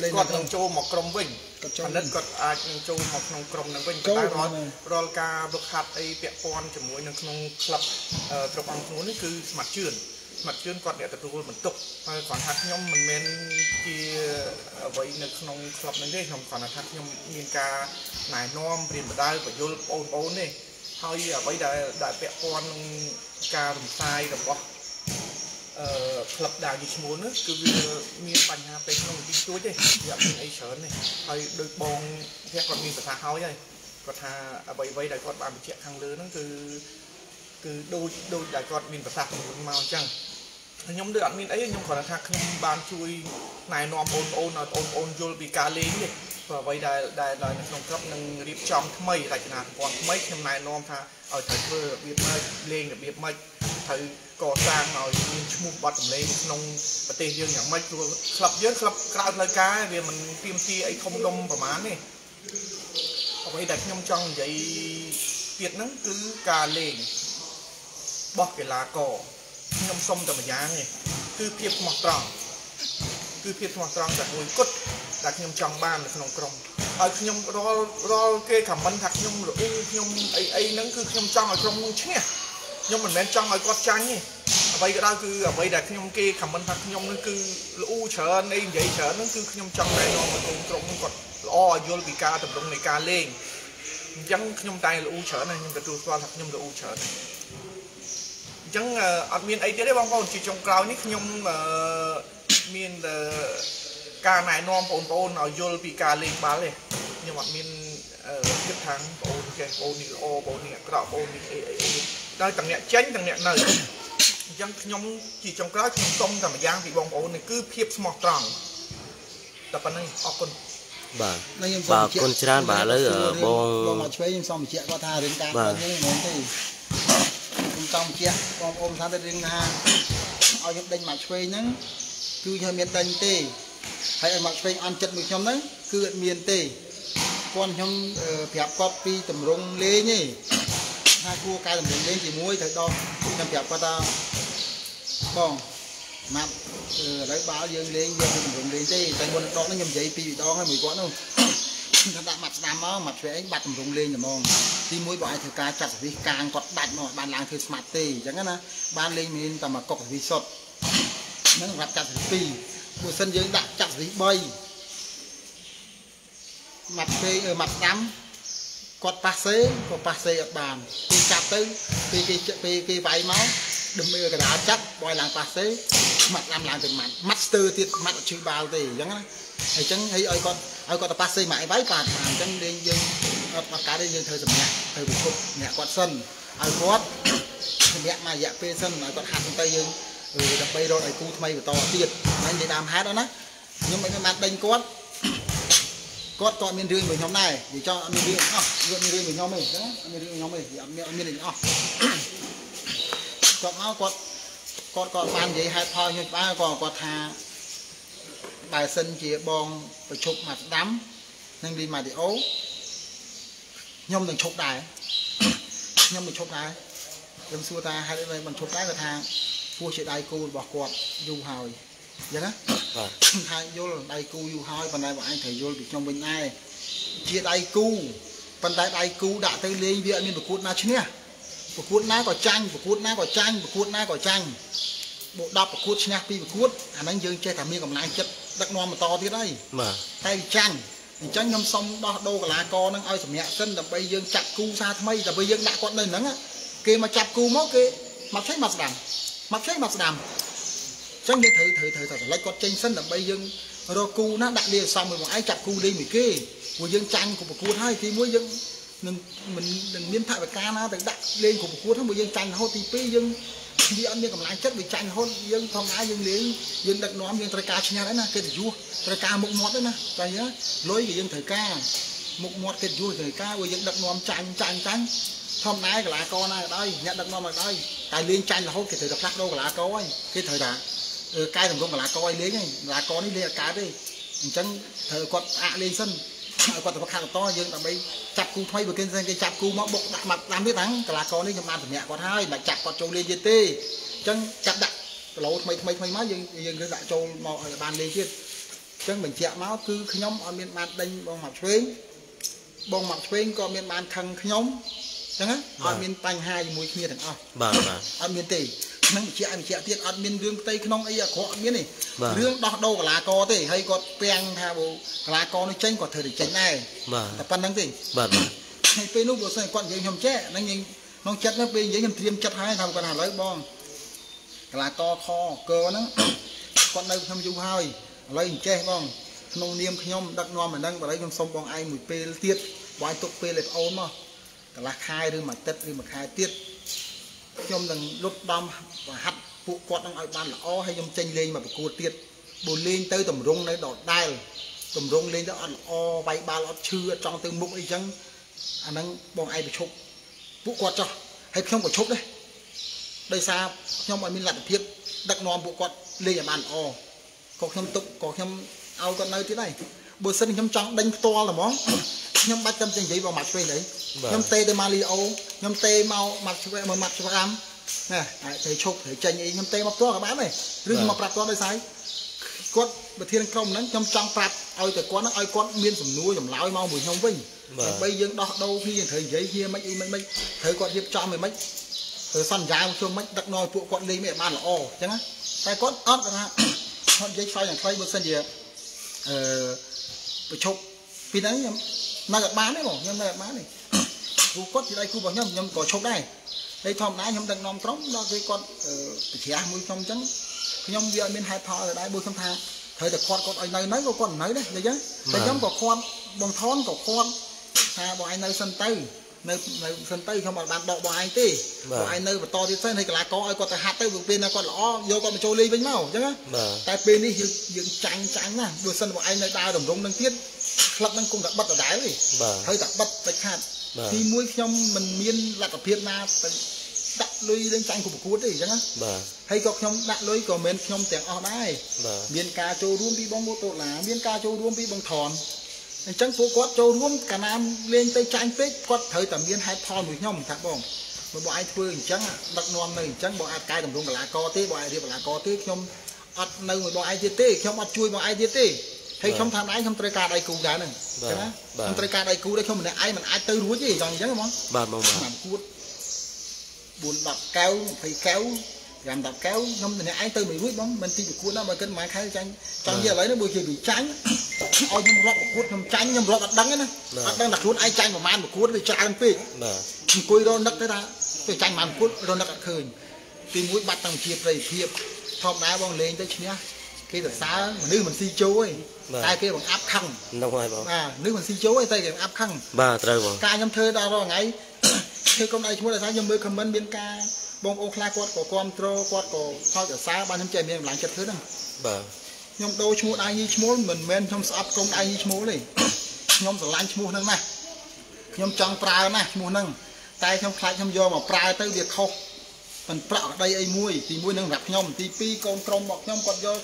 quạt quạt nông châu mọc crom vinh phần đất quạt châu mọc nông crom nông vinh cái đó rồi cả bậc hạt ấy bẹt con chỉ muối nông club tập ăn muối đấy cứ mặt trơn quạt để tập tôi vẫn tục còn hạt nhom mình men kia vậy nông club này đấy không còn là hạt nhom miền cá nải nom tiền bờ đai và vô ôn này thôi bây giờ đại vẽ con cà rừng sai rồi bỏ lập đài như muốn nữa cứ miên bành hà tây không đi chuối đây dặm ấy sớm này thôi đôi bong vẽ còn miên phải thà hói đây còn thà bây đại con 30 triệu hàng lớn nó cứ đôi đại con miên phải thà không màu chẳng nhóm đứa ăn miên ấy nhóm còn là thà không bàn chui này nòm ôn vô bị cá lên đi và vậy đại nông cấp nâng riêng trong mấy đại chả nào còn mấy hôm nay non tha ở thời vừa biết mấy lên được biết mấy thời cỏ sang rồi mua bát lên nông và tê dương nhàng mấy rồi khập dớt khập cào lời cá vì mình tiêm chi ấy không đông thoải mái này vậy đại nhông trong vậy việt nắng cứ cà lên bọt cái lá cỏ nhông sông tầm giá này cứ thiệp mọc tròn đặt ngồi cút là nhung trong ba là nông crom ở nhung rồi kê cảm ơn thật nhung rồi ấy nắng cứ nhung trong ở trong chứ nhỉ nhung mình bên trong ở con trắng nhỉ vậy cái đó cứ ở vậy là nhung kê cảm ơn thật nhung nó cứ u chờ đây vậy chờ nó cứ nhung trong đây nó mà nông crom còn lo vô bị ca tập trung này ca lên dân nhung tay là u chở này, nhung trụ quan hoặc nhung là u chở này. Dân admin ấy thế đấy bông con chỉ trong cloud nick nhung miền ca này non bồn bồn nói vô bị ca lên bán này nhưng mà miền tiếp tháng bồn cái bồn đi ô bồn đi cọ bồn đi đây tầng nhẹ chén tầng nhẹ này dân nhung chỉ trong cloud chỉ tông cả mà giang bị bông bồn này cứ khiếp mọt tròn tập anh này học con bà con tràn bà lấy ở bông bà trong kia con ôm sang tới riêng hàng, ao những đinh mặt quay nắng, cứ cho miền tây tê, hay mặt quay ăn chật mình trong nắng, cứ miền tây, con trong đẹp copy tầm rong lê nhỉ, hai cua cay tầm rong lê chỉ muối thời đo, trong đẹp qua ta, còn mặt lấy báo dương lê dương tầm rong lê tê, tại quân đo nó nhầm giấy pi đo hay mùi quá đâu, thằng đã mặt nam á mặt quay bạch tầm rong lê nhỉ mong. Thì mỗi bọn thử ca chặt vì càng cọt bạch mà bạn làm thử smart tê chẳng là ban lên mình tầm mà cọt vì sọt nó gặp chặt vì của sân dưới đặt chặt vì bay mặt phê ở mặt nắm cọt passe cọt passe ở bàn thì chặt tới cái váy máu đừng mưa cái đá chắc bòi làm passe mặt làm từ mặt master tiệt mặt chữ bao tê chẳng là hay chẳng hay ơi con tập passe mãi váy bàn làm chẳng lên dừng mà cá đây nhưng thời dầm nhẹ thời buổi phục nhẹ quạt sân ai quát nhẹ mà nhẹ phê sân mà quạt hạt trong tay nhưng đập bay rồi này cu thay của to tiệt anh để làm hát đó nè nhưng mà cái mặt đánh quát coi miền riêng mình nhóm này để cho miền riêng mình nhóm mình đó miền riêng nhóm mình còn máu còn ban giấy hai phao nhưng ba còn quạt hà bài sân chỉ bong phải chụp mặt đám nên đi mà để ố nhom đừng chụp đài nhom mình chụp đài đâm xua ta hai đứa này mình chụp cái thang vua chị đài cô bỏ quạt du hào vậy đó hai vô là đài cô du hào còn đây bọn anh thấy vô bị trong bên ai chia đài cô còn đây đài cô đã tới lên viện mình một cuốn na chứ nè một cuốn na có tranh bộ đọc một cuốn snack pi một cuốn anh đang dương chơi thảm mi còn lại chất đắc non mà to thế đấy mà tay tranh chẳng nhom xong đo đô cả lá co nâng ơi sầm nhẹ sân là bây giờ chặt cu xa thay là bây giờ đã con đây nắng á kia mà chặt cu mốc kia mặt xách mặt đầm chẳng như thử lấy con trên sân là bây giờ rồi cu nó đặt đi xong rồi mà ai chặt cu đi mình kia của dân chăn của một cu hai thì mỗi dân mình đừng miên thại và ca nó đừng đặt lên của một cu thôi mỗi dân chăn hôi tivi dân đi ăn như cầm lái chất bị chăn hôi dân thong ái dân liền dân đặt nón dân trai ca nhà đấy nè cái gì vua trai ca mục mọt đấy nè tại nhá lối cái dân thời ca mục mọt cái vua thời ca rồi dân đặt nón chăn thong ái cái lá co này đây nhận đặt nón ở đây tại liên chăn là hôi cái thời đặt lắc đâu cái lá co ấy cái thời đã cai thằng con cái lá co ấy đấy này lá co đấy là cá đây chẳng thời quật ạ lên sân quật tập khang to dân tại bây chặt cu thay vừa kênh sang cái chặt cu móc bộ đặt mặt làm biết thắng cái lá co đấy nhầm ăn nhẹ quật hai mà chặt quật trâu lên dê tê chẳng chặt đặt lâu mấy má dân cái đại trâu mò ở bàn lên kia chẳng mình chẹt máu cứ nhóm ở miền Nam đánh bong mặt xuyên còn miền Nam thằng nhóm chẳng á ở miền Tây hai mùi kia thằng ở miền Tây năng mình chẹt tiền ở miền Dương Tây không ấy à khó miền này Dương đó đâu là co thế hay có peng ha bộ là co nó tránh còn thời để tránh này tập văn năng gì hay phê lúc bộ sài quạt dễ nhầm chết năng nhìn nó chết nó phê dễ nhầm tiêm chết hai thằng còn hà lấy bom là co kho cơ nó còn đây không du hai lấy che bong nông niêm nhom đặt ngon mà đang vào lấy trong sông bong ai mùi pê tiết quái tục pê lệch ốm mà là khai đưa mà tết đưa mà khai tiết trong lần lúc đâm và hắt phụ quạt đang ở ban là o hay trong tranh lên mà bị cua tiết bồn lên tới tầm rung đấy đỏ đai tầm rung lên đó ăn o bay ba lót chưa trong từng mục ấy chẳng anh đang bong ai bị chụp phụ quạt cho hay không có chụp đấy đây sao trong mọi mình lặn thiệt đặt nón bộ quạt lên ở bàn o có thêm tục có thêm ao con nơi thế này bữa sân nhóm trắng đánh to là món nhóm 300 trên giấy vào mặt quay đấy nhóm tê để Mario nhóm tê mau mặt quay mà mặt cho lắm nè thấy chụp thấy tranh ấy nhóm tê mập to các bạn này rừng mập to đây sai con bờ thiên không nắng trong trắng phạt ơi từ con nó ơi con miên sầm núi sầm láo mau mùi hông vinh bây giờ đo đâu khi thời giấy kia mấy thấy con hiệp cho mấy săn dài một số mấy đặc nồi phụ con đi mẹ ban là o chẳng á tay con ớt ra con giấy xoay là xoay một sân gì chụp vì đấy nó gặp bán đấy mà nhưng nó gặp bán này cú cốt thì đây cú bảo nhom có chốt đây đây thom đá nhom đang nòng trống đó cái con thẻ mũi trong trắng nhom giờ bên hai thọ ở đây bôi không tha thời được con ở nơi nấy có con nấy đấy đấy chứ nhóm có con bằng thon có con tha bọn anh nơi sân tây nơi sân tây không mà bạn đọ bọn anh tí bọn anh nơi mà to thì sân hay là có ai có thể hạt tây được bên là con lõ vô con mà trôi ly với nhau chứ tại bên đi dựng trắng nè vừa sân bọn anh nơi đào đồng rung đang tiết lập đang cùng đặt bật ở đáy rồi hơi đặt bật bạch hạt thì muối trong mình miên là ở Việt Nam đặt lưới lên tranh của một cuốn gì chứ hay có trong đặt lưới của mình trong tiếng ở đây miên ca châu ruông đi bóng mô tô là miên ca châu ruông đi bóng thòn trắng phố quát châu ruông cả nam lên tây tranh tết quát thời tầm miên hai thòn với nhau một thằng bông một bộ ai thuê trắng đặt non này trắng bộ ai cài đồng ruộng là co tê bộ ai thì là co tê trong ăn nơi người bộ ai tê tê trong ăn chui bộ ai tê tê hay không tham ái không trai ca đây cũ đã này, không trai ca đây cũ đấy không mình ai tư rúa gì còn nhớ không? Bà. Cuốn buồn đập kéo phải kéo làm đập kéo không thì ai tư mình rúi bóng mình tin được cuốn đó mà cái máy khai tranh trong giờ lấy nó bôi gì bị tránh, ôi nhầm rót một cuốn nhầm tránh nhầm rót đặt đắng đặt cuốn ai tranh mà man một cuốn thì tra làm pì, cùi đó nấc tới đó, phải tranh man cuốn rồi nấc khơi, tìm mũi bắt tầng thiệp rồi thiệp, thom đá bong lên tới chia cái là xá mà nước mình si chú ấy tay kia bằng áp khăn nước mình si chú ấy tay kia bằng áp khăn ca nhâm thơ đó rồi ngay thế công đây chúng ta xá nhâm mới comment biến ca bông ô kha quạt của control quạt của sau cả xá ban nhâm chơi mình làm chặt thứ này nhom đôi chúng ta như chúng mình men trong áp công đây như chúng này nhom sờ lan chúng năng này nhom trăng prai này chúng năng tay trong khai trong do mà prai tới việc không mình prai đây ai muối thì muối năng rạp nhom thì pi con trông bọc nhom còn do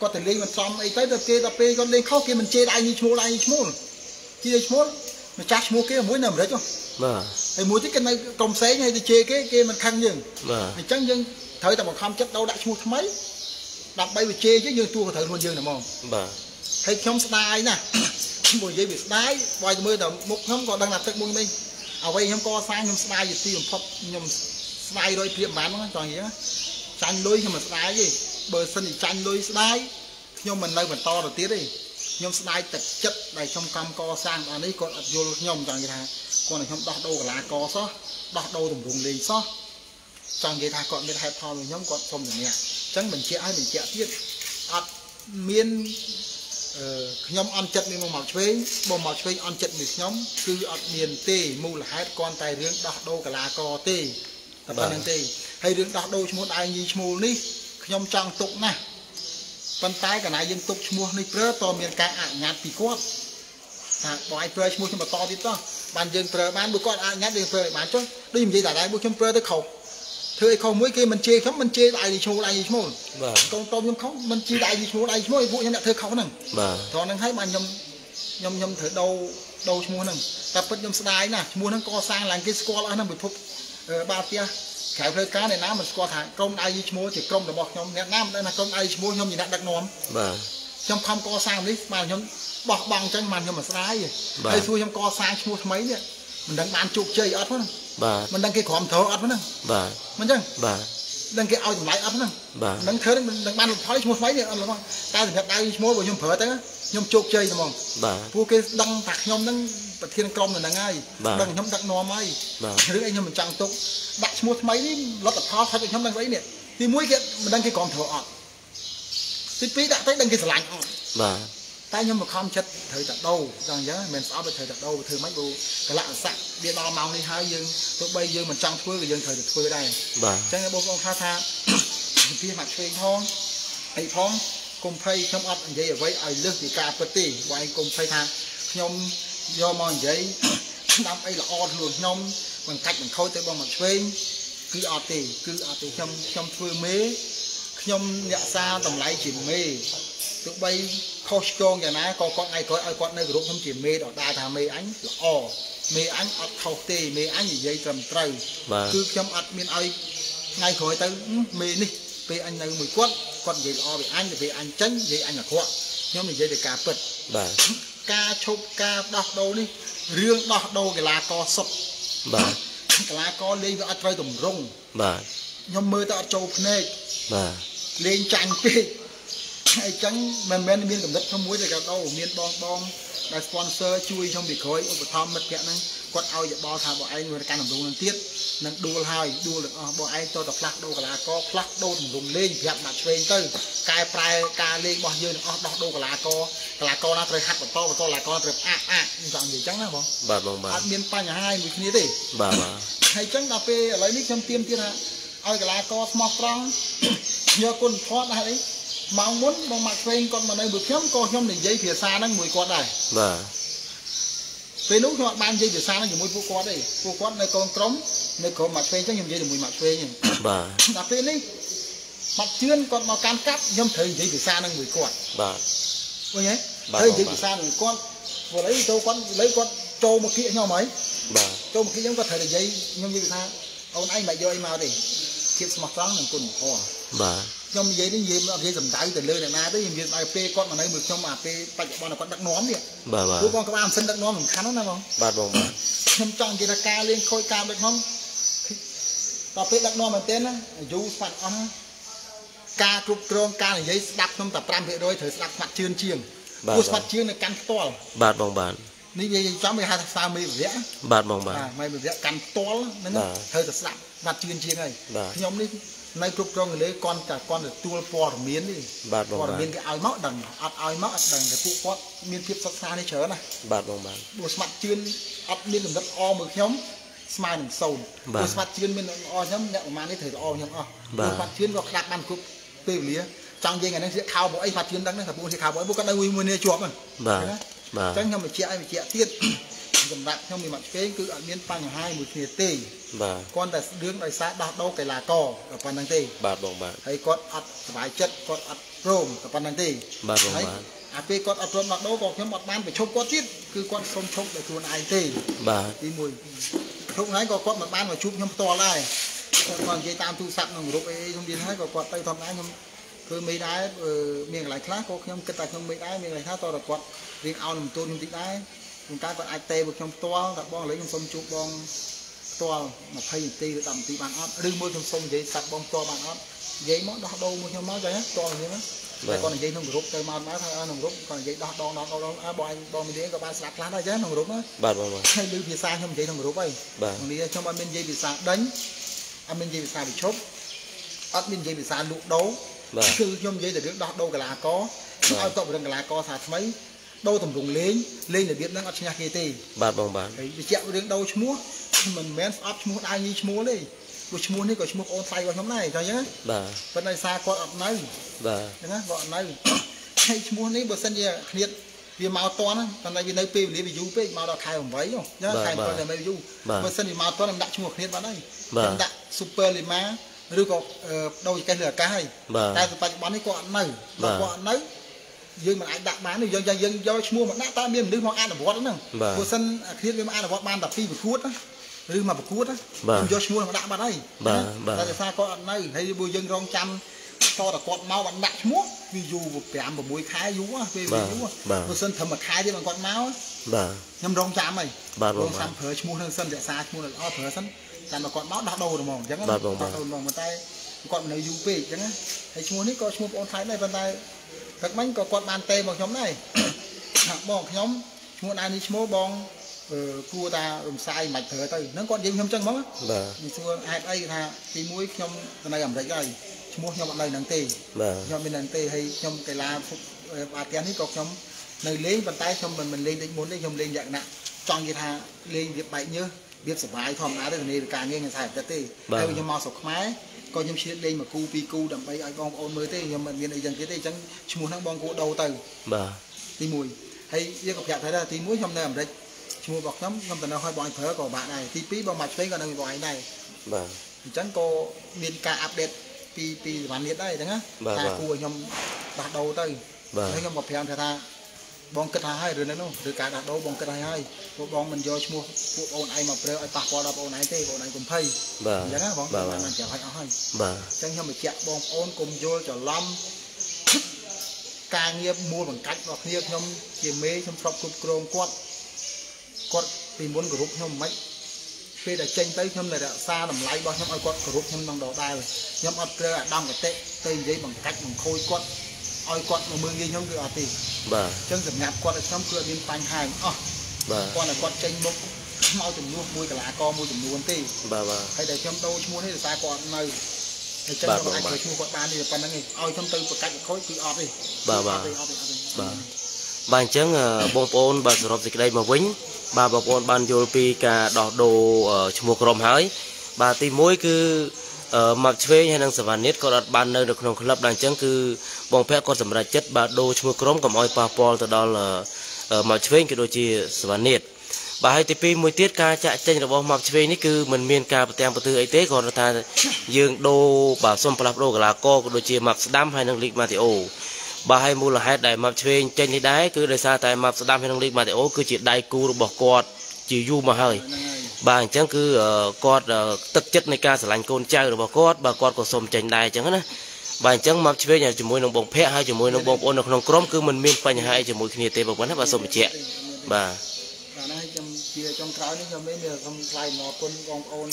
có thể lên mình xong ấy tới tập kia tập pe con lên khóc kia mình chê ai như chmol mà chắc chmol kia muối nằm đấy cho thì muối thích cái này công xé hay thì chê cái kia mình khăn dừng thì chắc nhưng thời tầm một khăm chất đâu đã chmol mấy đặt bay về chê chứ nhưng tua có thể luôn dừng là mòn thấy không style nè mùi dây bị đái vài mưa đồng một không còn đang làm tất mông mình ở đây không có sang không style gì tiêu không nhom style đôi tiệm bán nó còn gì á tranh đôi nhưng mà style gì bờ sân thì tranh lôi slide nhưng mình nơi mình to rồi tiếc đi nhưng slide tật chất này trong cam co sang còn đấy còn vô nhom chẳng gì thà còn này không đọt đâu cả lá co xó đọt đâu thủng vùng lì xó chẳng gì thà còn bên hẹp thò rồi nhóm còn không được nhẹ chẳng mình chẹt hay mình chẹt tiếc ăn miên nhóm ăn chật mình màu chuối ăn chật mình nhóm cứ ăn miền tê mù là hết con tay riêng đọt đâu cả lá co tê tập ăn tê hay riêng đọt đâu chúng muốn ai như mù đi nhom trăng tục nè, bàn tay cái này dân tục mua này bơ to miền ca ảnh nhạt bị quát, bỏ ai bơ mua cho mà to tí to, bàn dân bơ bán bữa con ảnh nhạt dân bơ bán cho, đi làm gì tại đây mua cho bơ tới khẩu, thôi không mấy kia mình chê lại thì show lại gì mua, còn to nhưng không mình chê lại thì show lại mua vụ nhân đại thưa khẩu nè, còn đang thấy bàn nhom thử đâu mua nè, tập bớt nhom style nè, mua nó co sang làm cái score nó bị phục ba tia. Khảo phơi cá này nám mình qua thả công ai mua thì công được bọc nhom nám đây là công ai mua nhom gì đã đặt nón trong không co sang đấy mà nhom bọc bằng chân màn nhom mà sai vậy đây xui trong co sang mua mấy vậy mình đang bán chục chơi ớt nữa mình đang cái khóm thở ớt nữa mình chăng đang cái ao lái ớt nữa đang thớ mình đang bán thói mua mấy vậy ta thì gặp ai mua bởi nhom phở tới nhom chục chơi là mong vua cái đăng tạc nhom đang thiên công là ngay đang nhom đặt nón ấy thứ anh nhom mình trang tục đặt mua máy đi lót tập thao thay cho nhóm đăng giấy nè thì mũi kia mình đăng cái còn thở ọt thì phí đã thấy đăng cái lạnh ọt tay nhưng mà không chất thời đặt đâu rằng nhớ mình sao về thời đặt đâu thời máy bù cái lạng sạch bia đo màu đi hai dương tụi bây dương mình trăng phơi rồi dương thời đặt phơi đây chẳng cái bông con tha khi mặt phơi thon ấy thon cùng phơi trong ọt vậy vậy ai lướt thì cà phê tì và anh cùng phơi tha nhóm do mòn vậy năm ấy là ọt luôn nhóm bằng cách mình khôi tới bằng mặt phên cứ ở tì trong phương mế trong nhạc xa tầm lấy chỉ mê tụi bay khôi chôn nhà ná có con ai có ai con nơi rút không chỉ mê đó đa thà mê ánh là ồ mê ánh ọt khâu tì mê ánh gì dây trầm trời cứ trong ọt miền ơi ngay khỏi tới mê đi về anh nơi mùi quất con gì là ồ về anh tránh về anh là khóa nhóm này dây để cà phật ca chụp ca đọc đâu đi riêng đọc đâu cái lá co sập lá co lên và ăn vay tùng rung nhóm mơ ta châu này lên chanh pì ai trắng men miên cầm đất không muối để cả đâu miên bong bong là sponsor chui trong bị khói ông phải tham mất kẹt năng quật ao giờ bò thả bọn anh người ta làm rung tiếp nâng đua hai đua được bọn anh tôi tập lắc đô cả là có lắc đô rung lên đẹp mặt trên tư cài prai cài lên bao nhiêu đó đô cả là co nó trời hắt bọn to là co trời a dạng gì trắng nào không bà miền Tây nhà hai mình như thế bà hay trắng cà phê lấy nước trong tiêm tiên hả ai cả là co mọc răng nhờ con thoát đấy mà muốn bằng mặt trên con mà đây được khám co trong để dây phía xa đang mùi con này về lúc họ ban dây từ xa nó dùng môi vô quát này còn trống nơi có mặt phê chắc nhầm dây được mùi mặt phê nhỉ bà đặt phê đi mặt chuyên còn màu can cắt nhầm thời dây từ xa nó mùi quạt bà coi nhé thời dây từ xa người con vừa lấy tôi con lấy con trâu một kia nhau mấy bà trâu một kia giống có thời dây nhầm dây từ xa ông anh mày vô anh mau đi kiếp mặt trắng làm con một hoa bà nhầm dây đến dây dây dầm đáy từ lơi này na tới dây ai phê con mà lấy mực trong mà phê bạch con là con đắc nón vậy bà con các bạn sinh đắc nón mình khá lắm không bà bông bà nhầm trong kia là ca lên khôi ca được không tập phê đắc nón mình tên á du phật âm ca trục tròn ca là dây đập trong tập trăm hệ đôi thời đập phật chiên chiên u phật chiên là căn to bà bông bà ní dây chấm mười hai sao mười vẽ bà bông bà mày mười vẽ căn to lắm nó thời đập phật chiên chiên này nhầm đi này chụp cho người lấy con là tua bò miến đi bò miến cái ai mắc đằng cái phụ con miến tiếp sát xa đi chớ này bạt bằng bạt bột mặt chuyên ấp miến làm rất o mực nhóm smile làm sầu bột mặt chuyên miến o nhóm nhậu mà đấy thấy o nhóm o bột mặt chuyên hoặc đặt bàn cục tê lía trong dây ngày đang sẽ khao bộ ấy mặt chuyên đang đấy là bộ sẽ khao bộ ấy bộ con đang uy mưa này chuột mà tránh không bị chẹt tiết gần đặt không bị mặt kế cứ ở miến pang hai một thìa tê bà con là đứng đại xã đọc đâu cái là cò ở phần năng tì bà bồng bà thấy con ắt vài chất con ắt rôm ở phần năng tì bà bồng bà à pe con ắt rôm đọc đâu còn thêm một ban phải chốc con tiết cứ con không chốc để chuồn ai tì bà đi mùi lúc nãy có con một ban mà chụp nhom to lại còn dây tam thu sập nòng rục ấy trong điện thấy có con tay thầm nãy nhom cứ mấy đái miệng lại khác có nhom cái tay nhom mấy đái miệng lại khác to là con riêng ao nằm tôn nhom tít đái chúng ta còn ai tê một nhom to đặt bong lấy nhom sông chụp bong to mà thay tì tầm tì bàn ấp đừng mua trong sông giấy sạch bông to bàn ấp giấy mót đo đâu mua theo máu giấy to như thế con này giấy nồng rụp cây màu má thay nồng rụp còn giấy đo à bọn anh bọn mình đấy các bạn sạc lá đây chứ nồng rụp á bà hay đưa phía xa không giấy nồng rụp ấy còn đi trong bên giấy bị xa đánh bên giấy bị xa bị chốt bên giấy bị xa lụ đấu chứ trong giấy để biết đo đâu cả là có ai tụ được cả là có sạch mấy đâu tầm rùng lên để biết nó ở nhà kia tì bà bồng bà chẹo đến đâu chứ mua mình men up mua ai như mua đi buổi mua này có mua on site vào nhóm này rồi nhá bà bên này xa con ập này bà nhá gọi này hay mua này bữa sân nhà hiện vì màu to á còn này vì này pin lấy vì du pin màu đỏ khai hồng váy không nhá khai con này mày du bữa sân thì màu to làm đại mua hiện vào đây làm đại super liền má rồi có đâu cái lửa cái ta phải bán cái con này mà con này dương mà anh đặt bán thì dân do mua mà nát ta miền nước họ ăn là vót nữa bữa sân hiện với mà ăn là vót ban tập phi một phút á rư mà một cút á, do mua mà đặt vào đây, ta sẽ pha con này hay bôi dân rong chăm, cho là con máu bạn đặt mua, ví dụ một kẹm một muối khai dú á, về dú á, một sân thầm mà khai đi bằng con máu á, nhâm rong chăm này, rong chăm phở mua hơn sân để xa mua là o phở sân, sân mà con máu đặt đầu là mỏng chẳng á, đặt đầu mỏng một tay, con này dú về chẳng á, hay mua nít có mua con thái này vân tay, các bánh có con bàn tê bằng nhóm này, bằng nhóm mua ai đi mua bằng cua ta sai mạch thở tay nó còn dính nhom chân mắm á, xưa ai đây là tí muối nhom từ này làm đấy rồi, mua nhom bạn này nắng tê, nhom bên nắng tê hay nhom cái lá bà kén hết cọc nhom, nơi lấy bàn tay xong mình lên đánh muốn lên nhom lên dạng nặng, trong như thà lên việc bậy nhớ, việc sập máy thòm lá đây này càng nghe người xài rất tê, hay nhom mò sọc máy, còn nhom xịt lên mà cu pi cu đầm bay ai con ôn mới tê nhom mình này dần cái tê chẳng muốn thằng bong cua đầu tay, tí muối hay riêng cọc dạng thấy là tí muối nhom này làm đấy mua bọc nhóm năm tuần nào hơi bọn thở của bạn này thì phí bao mặt phí còn đang bị bọn này thì chẳng có miền cả update pi bản liệt đây đúng không? Ta cua nhom đặt đầu tay thấy nhom bọc phèn thì ta bong kết hai rồi đấy luôn rồi cả đặt đầu bong kết hai bong mình do mua bộ này mà pro ai tạt qua đập bộ này thì bộ này cũng thay đúng không? Bong mình chẹo hai chẳng nhom bị chẹo bong ôn cùng vô chở lắm ca nghiệp mua bằng cách bọc nghiệp nhom chỉ mê trong shop cục chrome quát con tìm muốn group nhóm mấy khi đã tranh tới nhóm này đã xa làm lái bao nhóm ai con group nhóm bằng đầu tay rồi nhóm ăn chơi ăn đam cái tệ tây giấy bằng cách bằng khôi con ai con mà mưa ghi nhóm được à thì chân giật ngạt con là nhóm cửa bên tay hàng con là con tranh một មក ចំនួន មួយកលាករ មួយចំនួនទេ បាទ ហើយតែខ្ញុំដូរឈ្មោះ នេះដោយសារគាត់នៅ អញ្ចឹងខ្ញុំអាចចូលឈ្មោះគាត់ បានទេ ប៉ុណ្្នឹងឯង ឲ្យខ្ញុំទៅប្រកាច់ប្រខូចគឺអត់ទេ បាទ បាទ អញ្ចឹង បងប្អូន បាទ សរុបសេចក្តីមកវិញ បាទ បងប្អូន បាន យល់ពីការដោះដូរឈ្មោះក្រុមហើយ បាទ ទី 1 គឺ មកឆ្វេង ហើយ នឹង សវណ្ណនិត គាត់ អត់ បាន នៅ ក្នុង ក្លឹប ដែរ អញ្ចឹង គឺ បងភ័ក្រ គាត់ សម្រេច ចិត្ត បាទ ដូរ ឈ្មោះ ក្រុម កុំ ឲ្យ ប៉ះពាល់ ទៅ ដល់ មកឆ្វេង គឺ ដូច ជា សវណ្ណនិត bà hai tivi mùi tiết ca chạy trên là bom mặc chế này cứ mình miền ca tem bờ tư ấy tế còn ta dương đô bà xôm palap đô là co đôi chia mặc đam hay năng lực mà thì ô bà hai mua là hai đại mặc chế trên thì đáy cứ đời xa tại mặc đam hay năng lực mà thì ô cứ chỉ đại cù bỏ cọt chỉ du mà hơi bà chẳng cứ cọt thực chất này ca sẽ lành con trai rồi bỏ cọt bà cọt còn xôm trên đài chẳng nữa bà chẳng mặc chế nhà chỉ mùi nông bông phe hay chỉ mùi nông bông ôn nông crom cứ mình miền phải hay chỉ mùi kia tế bà quán hết bà xôm trẻ bà Hãy subscribe cho kênh Ghiền Mì Gõ Để không bỏ lỡ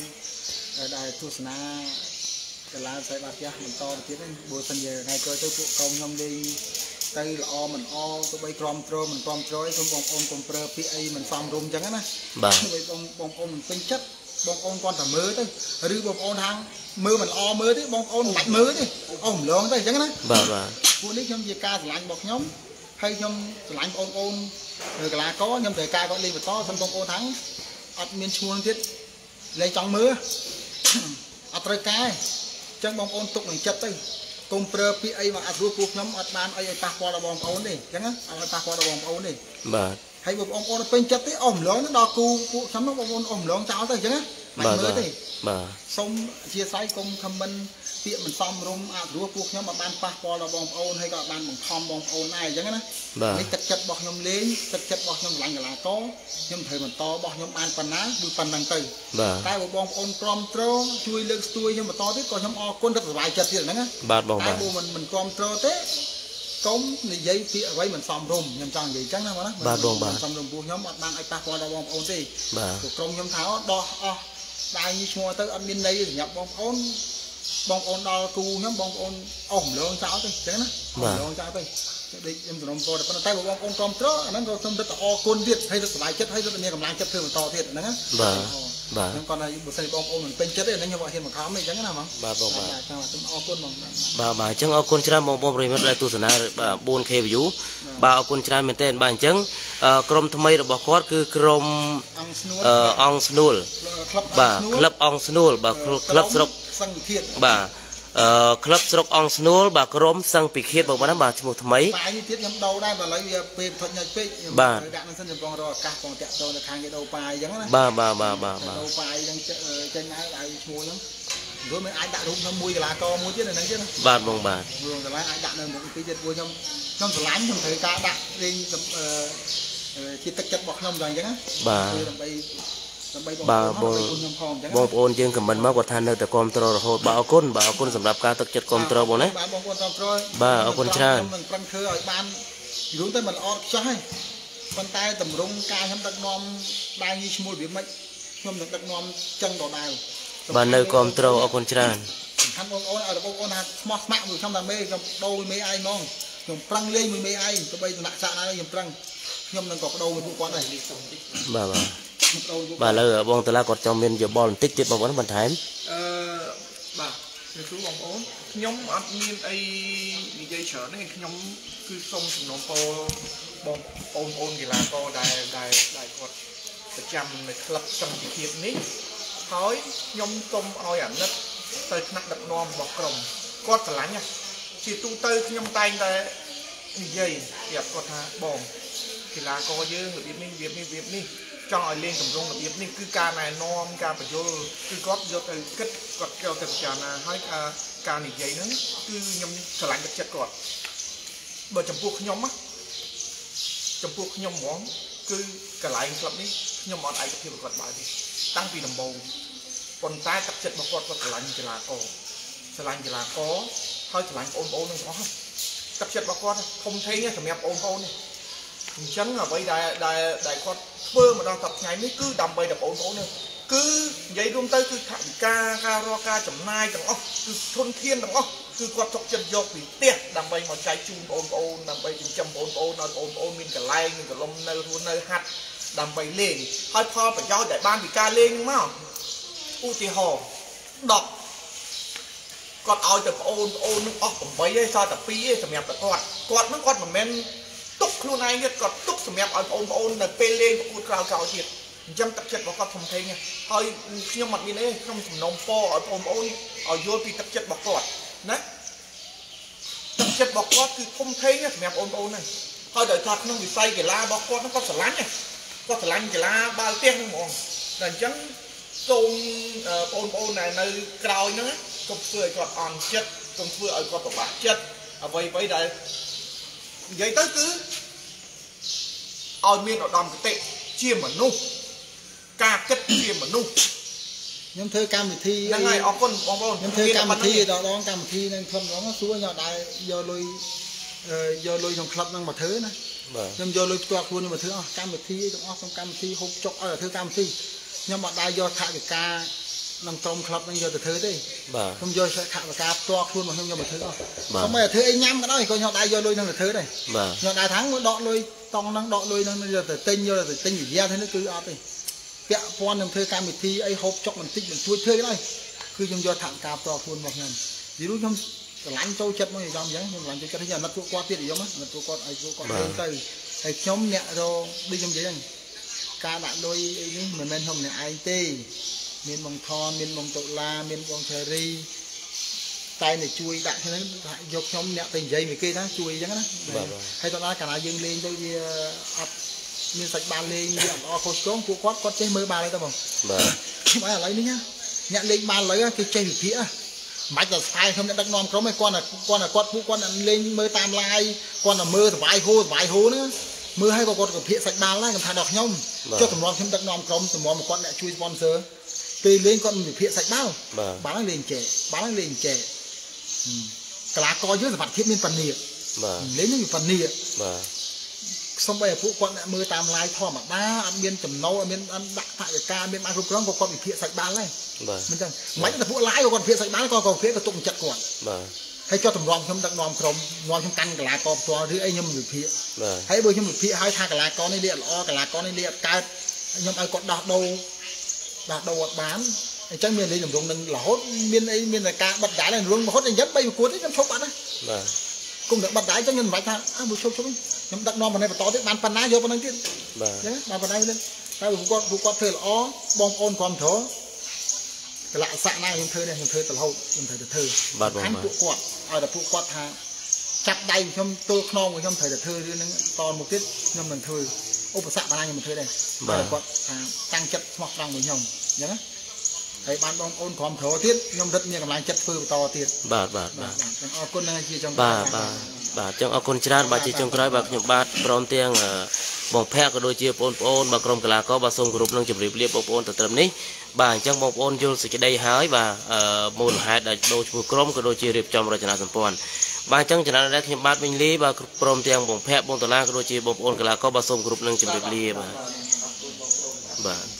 những video là có nhâm thời ca có lên một to xong con ô thắng ở miền xuông thiết lấy trong mưa ở trời cay chân bóng ôn tục mình chặt tay cùng prơ pi ấy mà ăn ruột cuộc nhóm ở ban ấy ta qua là bóng ôn đi chẳng á ăn ta qua là bóng ôn đi hay bóng ôn nó bên chặt tới ổn lớn nó đo cu cuộc sống nó bóng ôn ổn lớn cháu thôi chẳng á mạnh mưa đi xong chia sẻ cùng comment tiệm mình xong rung ăn ruột cuộc nhóm ở ban ta qua là bóng ôn hay gọi ban bằng thom bóng ôn này chẳng á Mấy tật chất bọc nhóm lên, tật chất bọc nhóm lạnh là có Nhưng thời mình to bọc nhóm ăn phần á, vui phần bằng tử Tại bộ bóng ôn trông trông, chui lưng tui nhưng mà to thế Còn nhóm o con rất là vài chật gì nữa Tại bộ mình trông trông thế Cống giấy kia với mình xong rùm, nhầm chồng gì chắc lắm Mình xong rùm của nhóm đang ách ta qua đo bóng ôn gì Trong nhóm tháo đo, đai như chua tới âm bên đây thì nhập bóng ôn Bóng ôn đo cù nhóm bóng ôn ổn lương cháu thôi, chắc lắm Đây em tụi nó coi được con tay của con tròn trớ, nó có tâm rất là o côn việt hay rất là bài chất hay rất là nhiều cảm lang chất thường to thiệt nữa. Bà. Con này một sợi bông ôm mình bên chất đấy, nó như vậy hiện một khám này chẳng nào mà. Bà chẳng o côn chăn bông bông rồi mất lại tu sửa này bà buồn khê với chú. Bà o côn chăn mình tên bà chẳng. Crom tham may được bảo cốt cứ crom ong snool. Bà club ong snool bà club rock. Bà club rock on snow bà crom sang bị khét bằng bánh bà chỉ một mấy bà bà bông ôn dương cầm mình máu của than nơi từ con trâu hồ bà ở côn sầm lập ca thực chất con trâu bọn đấy bà ở côn tra rúng tới mình o trái con tay tầm rung ca hâm đặt nom đai như mua biển mệnh không được đặt nom chân đỏ đào bà nơi con trâu ở côn tra thằng bông ôn ở bông ôn hạt mót mạ mùi trong đàm mê trong đôi mê ai mong nhom prăng lên mùi mê ai tụi bây nặng sạ này nhom prăng nhom đang cọp đầu mùi con này bà bà lơ bông từ lá cọt trong miền giờ bòn tích tiếp bông vẫn bận thái bà cứ bông ốm nhóm ăn miên ai dây chở này nhóm cứ xong nó co bông ôn thì là co đài cọt trăm này lập trăm thì hiệp ní thói nhóm tôm oi ảnh đất tới nặng đập non bọc còng cọt cả lá nha chỉ tu tơi nhóm tay ta dây đẹp cọt bông thì là co với người Việt Nam Trong ở lên cầm rung là biết nên cứ ca này non ca phải vô cứ góp vô từ kết gọt kêu từ trà là hai ca này dậy nữa cứ nhóm trở lại vật chất gọt bởi chấm buộc nhóm á chấm buộc nhóm món cứ cả lại lắm đi nhóm món ấy thì gọt bài đi tăng vì đồng bầu còn tay tập chất mà gọt trở lại thì là có trở lại thì là có hơi trở lại ôm nó không tập chất mà gọt không thấy nhá thằng em ôm này chẳng là vậy đại con phơ mà đang tập ngày mới cứ đầm bầy đập ổn nữa cứ vậy luôn tới cứ thẳng ca ro ca chấm nai chấm ốc cứ thôn thiên chấm ốc cứ quạt chọc chân vô vì tiếc đầm bầy mà trái chun ổn đầm bầy chấm ổn nó ổn mình cả lai mình cả lông nơi hạt đầm bay lên hơi pho phải do đại ban bị ca lên mà u thì hò đọc con ao từ ôn ốc của bay đây sao tập pí ấy sầm nhạt tập quạt nó quạt mà men túc luôn này nhất quạt túc sầm nhạt ôn là pê lên của u cao thiệt dâm tập chất bảo quạt phòng thấy nha hơi nhưng mặt như thế không sầm nồng po ở ôn ở vô thì tập chất bảo quạt nè tập chất bảo quạt thì không thấy nha sầm nhạt ôn này hơi đợi thật nó bị say cái la bảo quạt nó có sờ lánh nha có sờ lánh cái la ba tiếng mòn là chấn tôm ôn này nơi cào nữa công phơi còn on chết công phơi ở còn bạc chết ở vậy vậy đây vậy tới cứ on miên ở đầm cái tệ chia mà nu ca kết chia mà nu nhóm thơ cam thì thi năng ngày ông con nhóm thơ cam thi đó đó cam thi nên không đó nó xuống nhỏ đại giờ lôi thằng club năng mà thứ này nhóm giờ lôi qua luôn mà thứ cam thi đó xong cam thi hộp chọc ở thơ cam thi nhóm mà đại do thạ cái ca nằm trong club đang giờ từ thứ đi, không giờ sẽ thả vào cạp to luôn mà không giờ một thứ đâu, không bây giờ thứ anh nhắm cái đó thì coi nhau đại giờ lôi năng là thứ này, nhau đại thắng đọ lôi tông năng đọ lôi năng giờ từ tinh giờ từ tinh gì ra thế nó cứ ọt đi, vẽ con làm thứ cam bị thi ấy hộp chọc mình tích mình chui chơi cái này, cứ trong giờ thả cạp to luôn một ngàn, ví dụ trong lăn trâu chật mà dòng vậy, lăn trâu chật thế giờ nó tụt qua tiền gì đó mất, nó tụt qua lên từ, ấy nhóm nhẹ rồi đi trong vậy anh, ca đại lôi mình nên không này ai tê miền Mông Thon, miền Mông Tụ La, miền Mông Trời Ri, tay này chui đại thế nên dọc nhóm nẹt tình dây mấy kia đó chui giống đó, hay tao nói cả là dương lên tôi ập miền sạch bàn lên miền o khôi trốn của quát chơi mới ba đấy tao bảo, phải là lấy đấy nhá, nhận lên ba lấy cái chơi bị vía, máy là sai không nhận đắc non có mấy con là quát vũ con là lên mới tam lai, con là mơ vài hô nữa. Mưa hay vào con của vía sạch bàn lại còn thà đọc nhông, cho tụi non thêm đắc non có tụi non một con lại chui sponsor. Tùy lên con mình phải sạch bao bán lên trẻ cả lá coi dưới là vặt thiết bên phần nịa lấy những phần nịa xong bây giờ phụ con đã mưa tam lai thò mà ba ăn miên chầm nâu ăn miên ăn đặc tại ca miên ăn rong của con bị thiện sạch bán này mình rằng mấy là phụ lái của con thiện sạch bán con thiện là tụng chặt còn hay cho thầm rong không đặc non không canh cả lá con cho đứa ấy nhưng mình thiện hãy bơi nhưng mình thiện hai thang cả lá con này điện lo cả lá con này điện cái nhưng ai còn đọt đâu và đầu bán chắc miền đây dùng nâng là hốt miền ấy miền là cá bật đá này luôn mà hốt này dấp bay cuốn đấy trong số bạn đấy cũng được bật đá cho nhân vải thang một số nhóm đặt non mà này và to thế bán phần ná vô phần năng tiên bán phần này lên tao cũng có thời là ó bom ôn còn thở cái lạ sạ này nhưng thơ này nhưng thơ từ hậu nhưng thơ từ thơ bán phụ quạt ở đặt phụ quạt thang chặt đầy trong tôi non của trong thời từ thơ đưa nó còn một tiết nhưng mình thơ ốp sạ bàn anh mình thấy đây, quạt tăng chất hoặc tăng với nhom, nhớ thấy bán bông ôn còn thở tiết nhom rất nhiều làm lại chất phơi to tiết, bà con này chỉ trong bà trong con chăn bà chỉ trong cái bà nhom bà prom tiếng bông phe có đôi chia ôn bà prom cả có bà sông group năng chụp riệp ôn từ từ này bà trong bông ôn vô sự cái đây hái và mùa hè đôi chụp prom có đôi chia riệp trong rồi chăn sản phẩm bà chẳng chả là khi bát mình lý bà prom tiếng bông phe bông tơ la có đôi chia bông ôn cả có bà sông group năng chụp riệp bà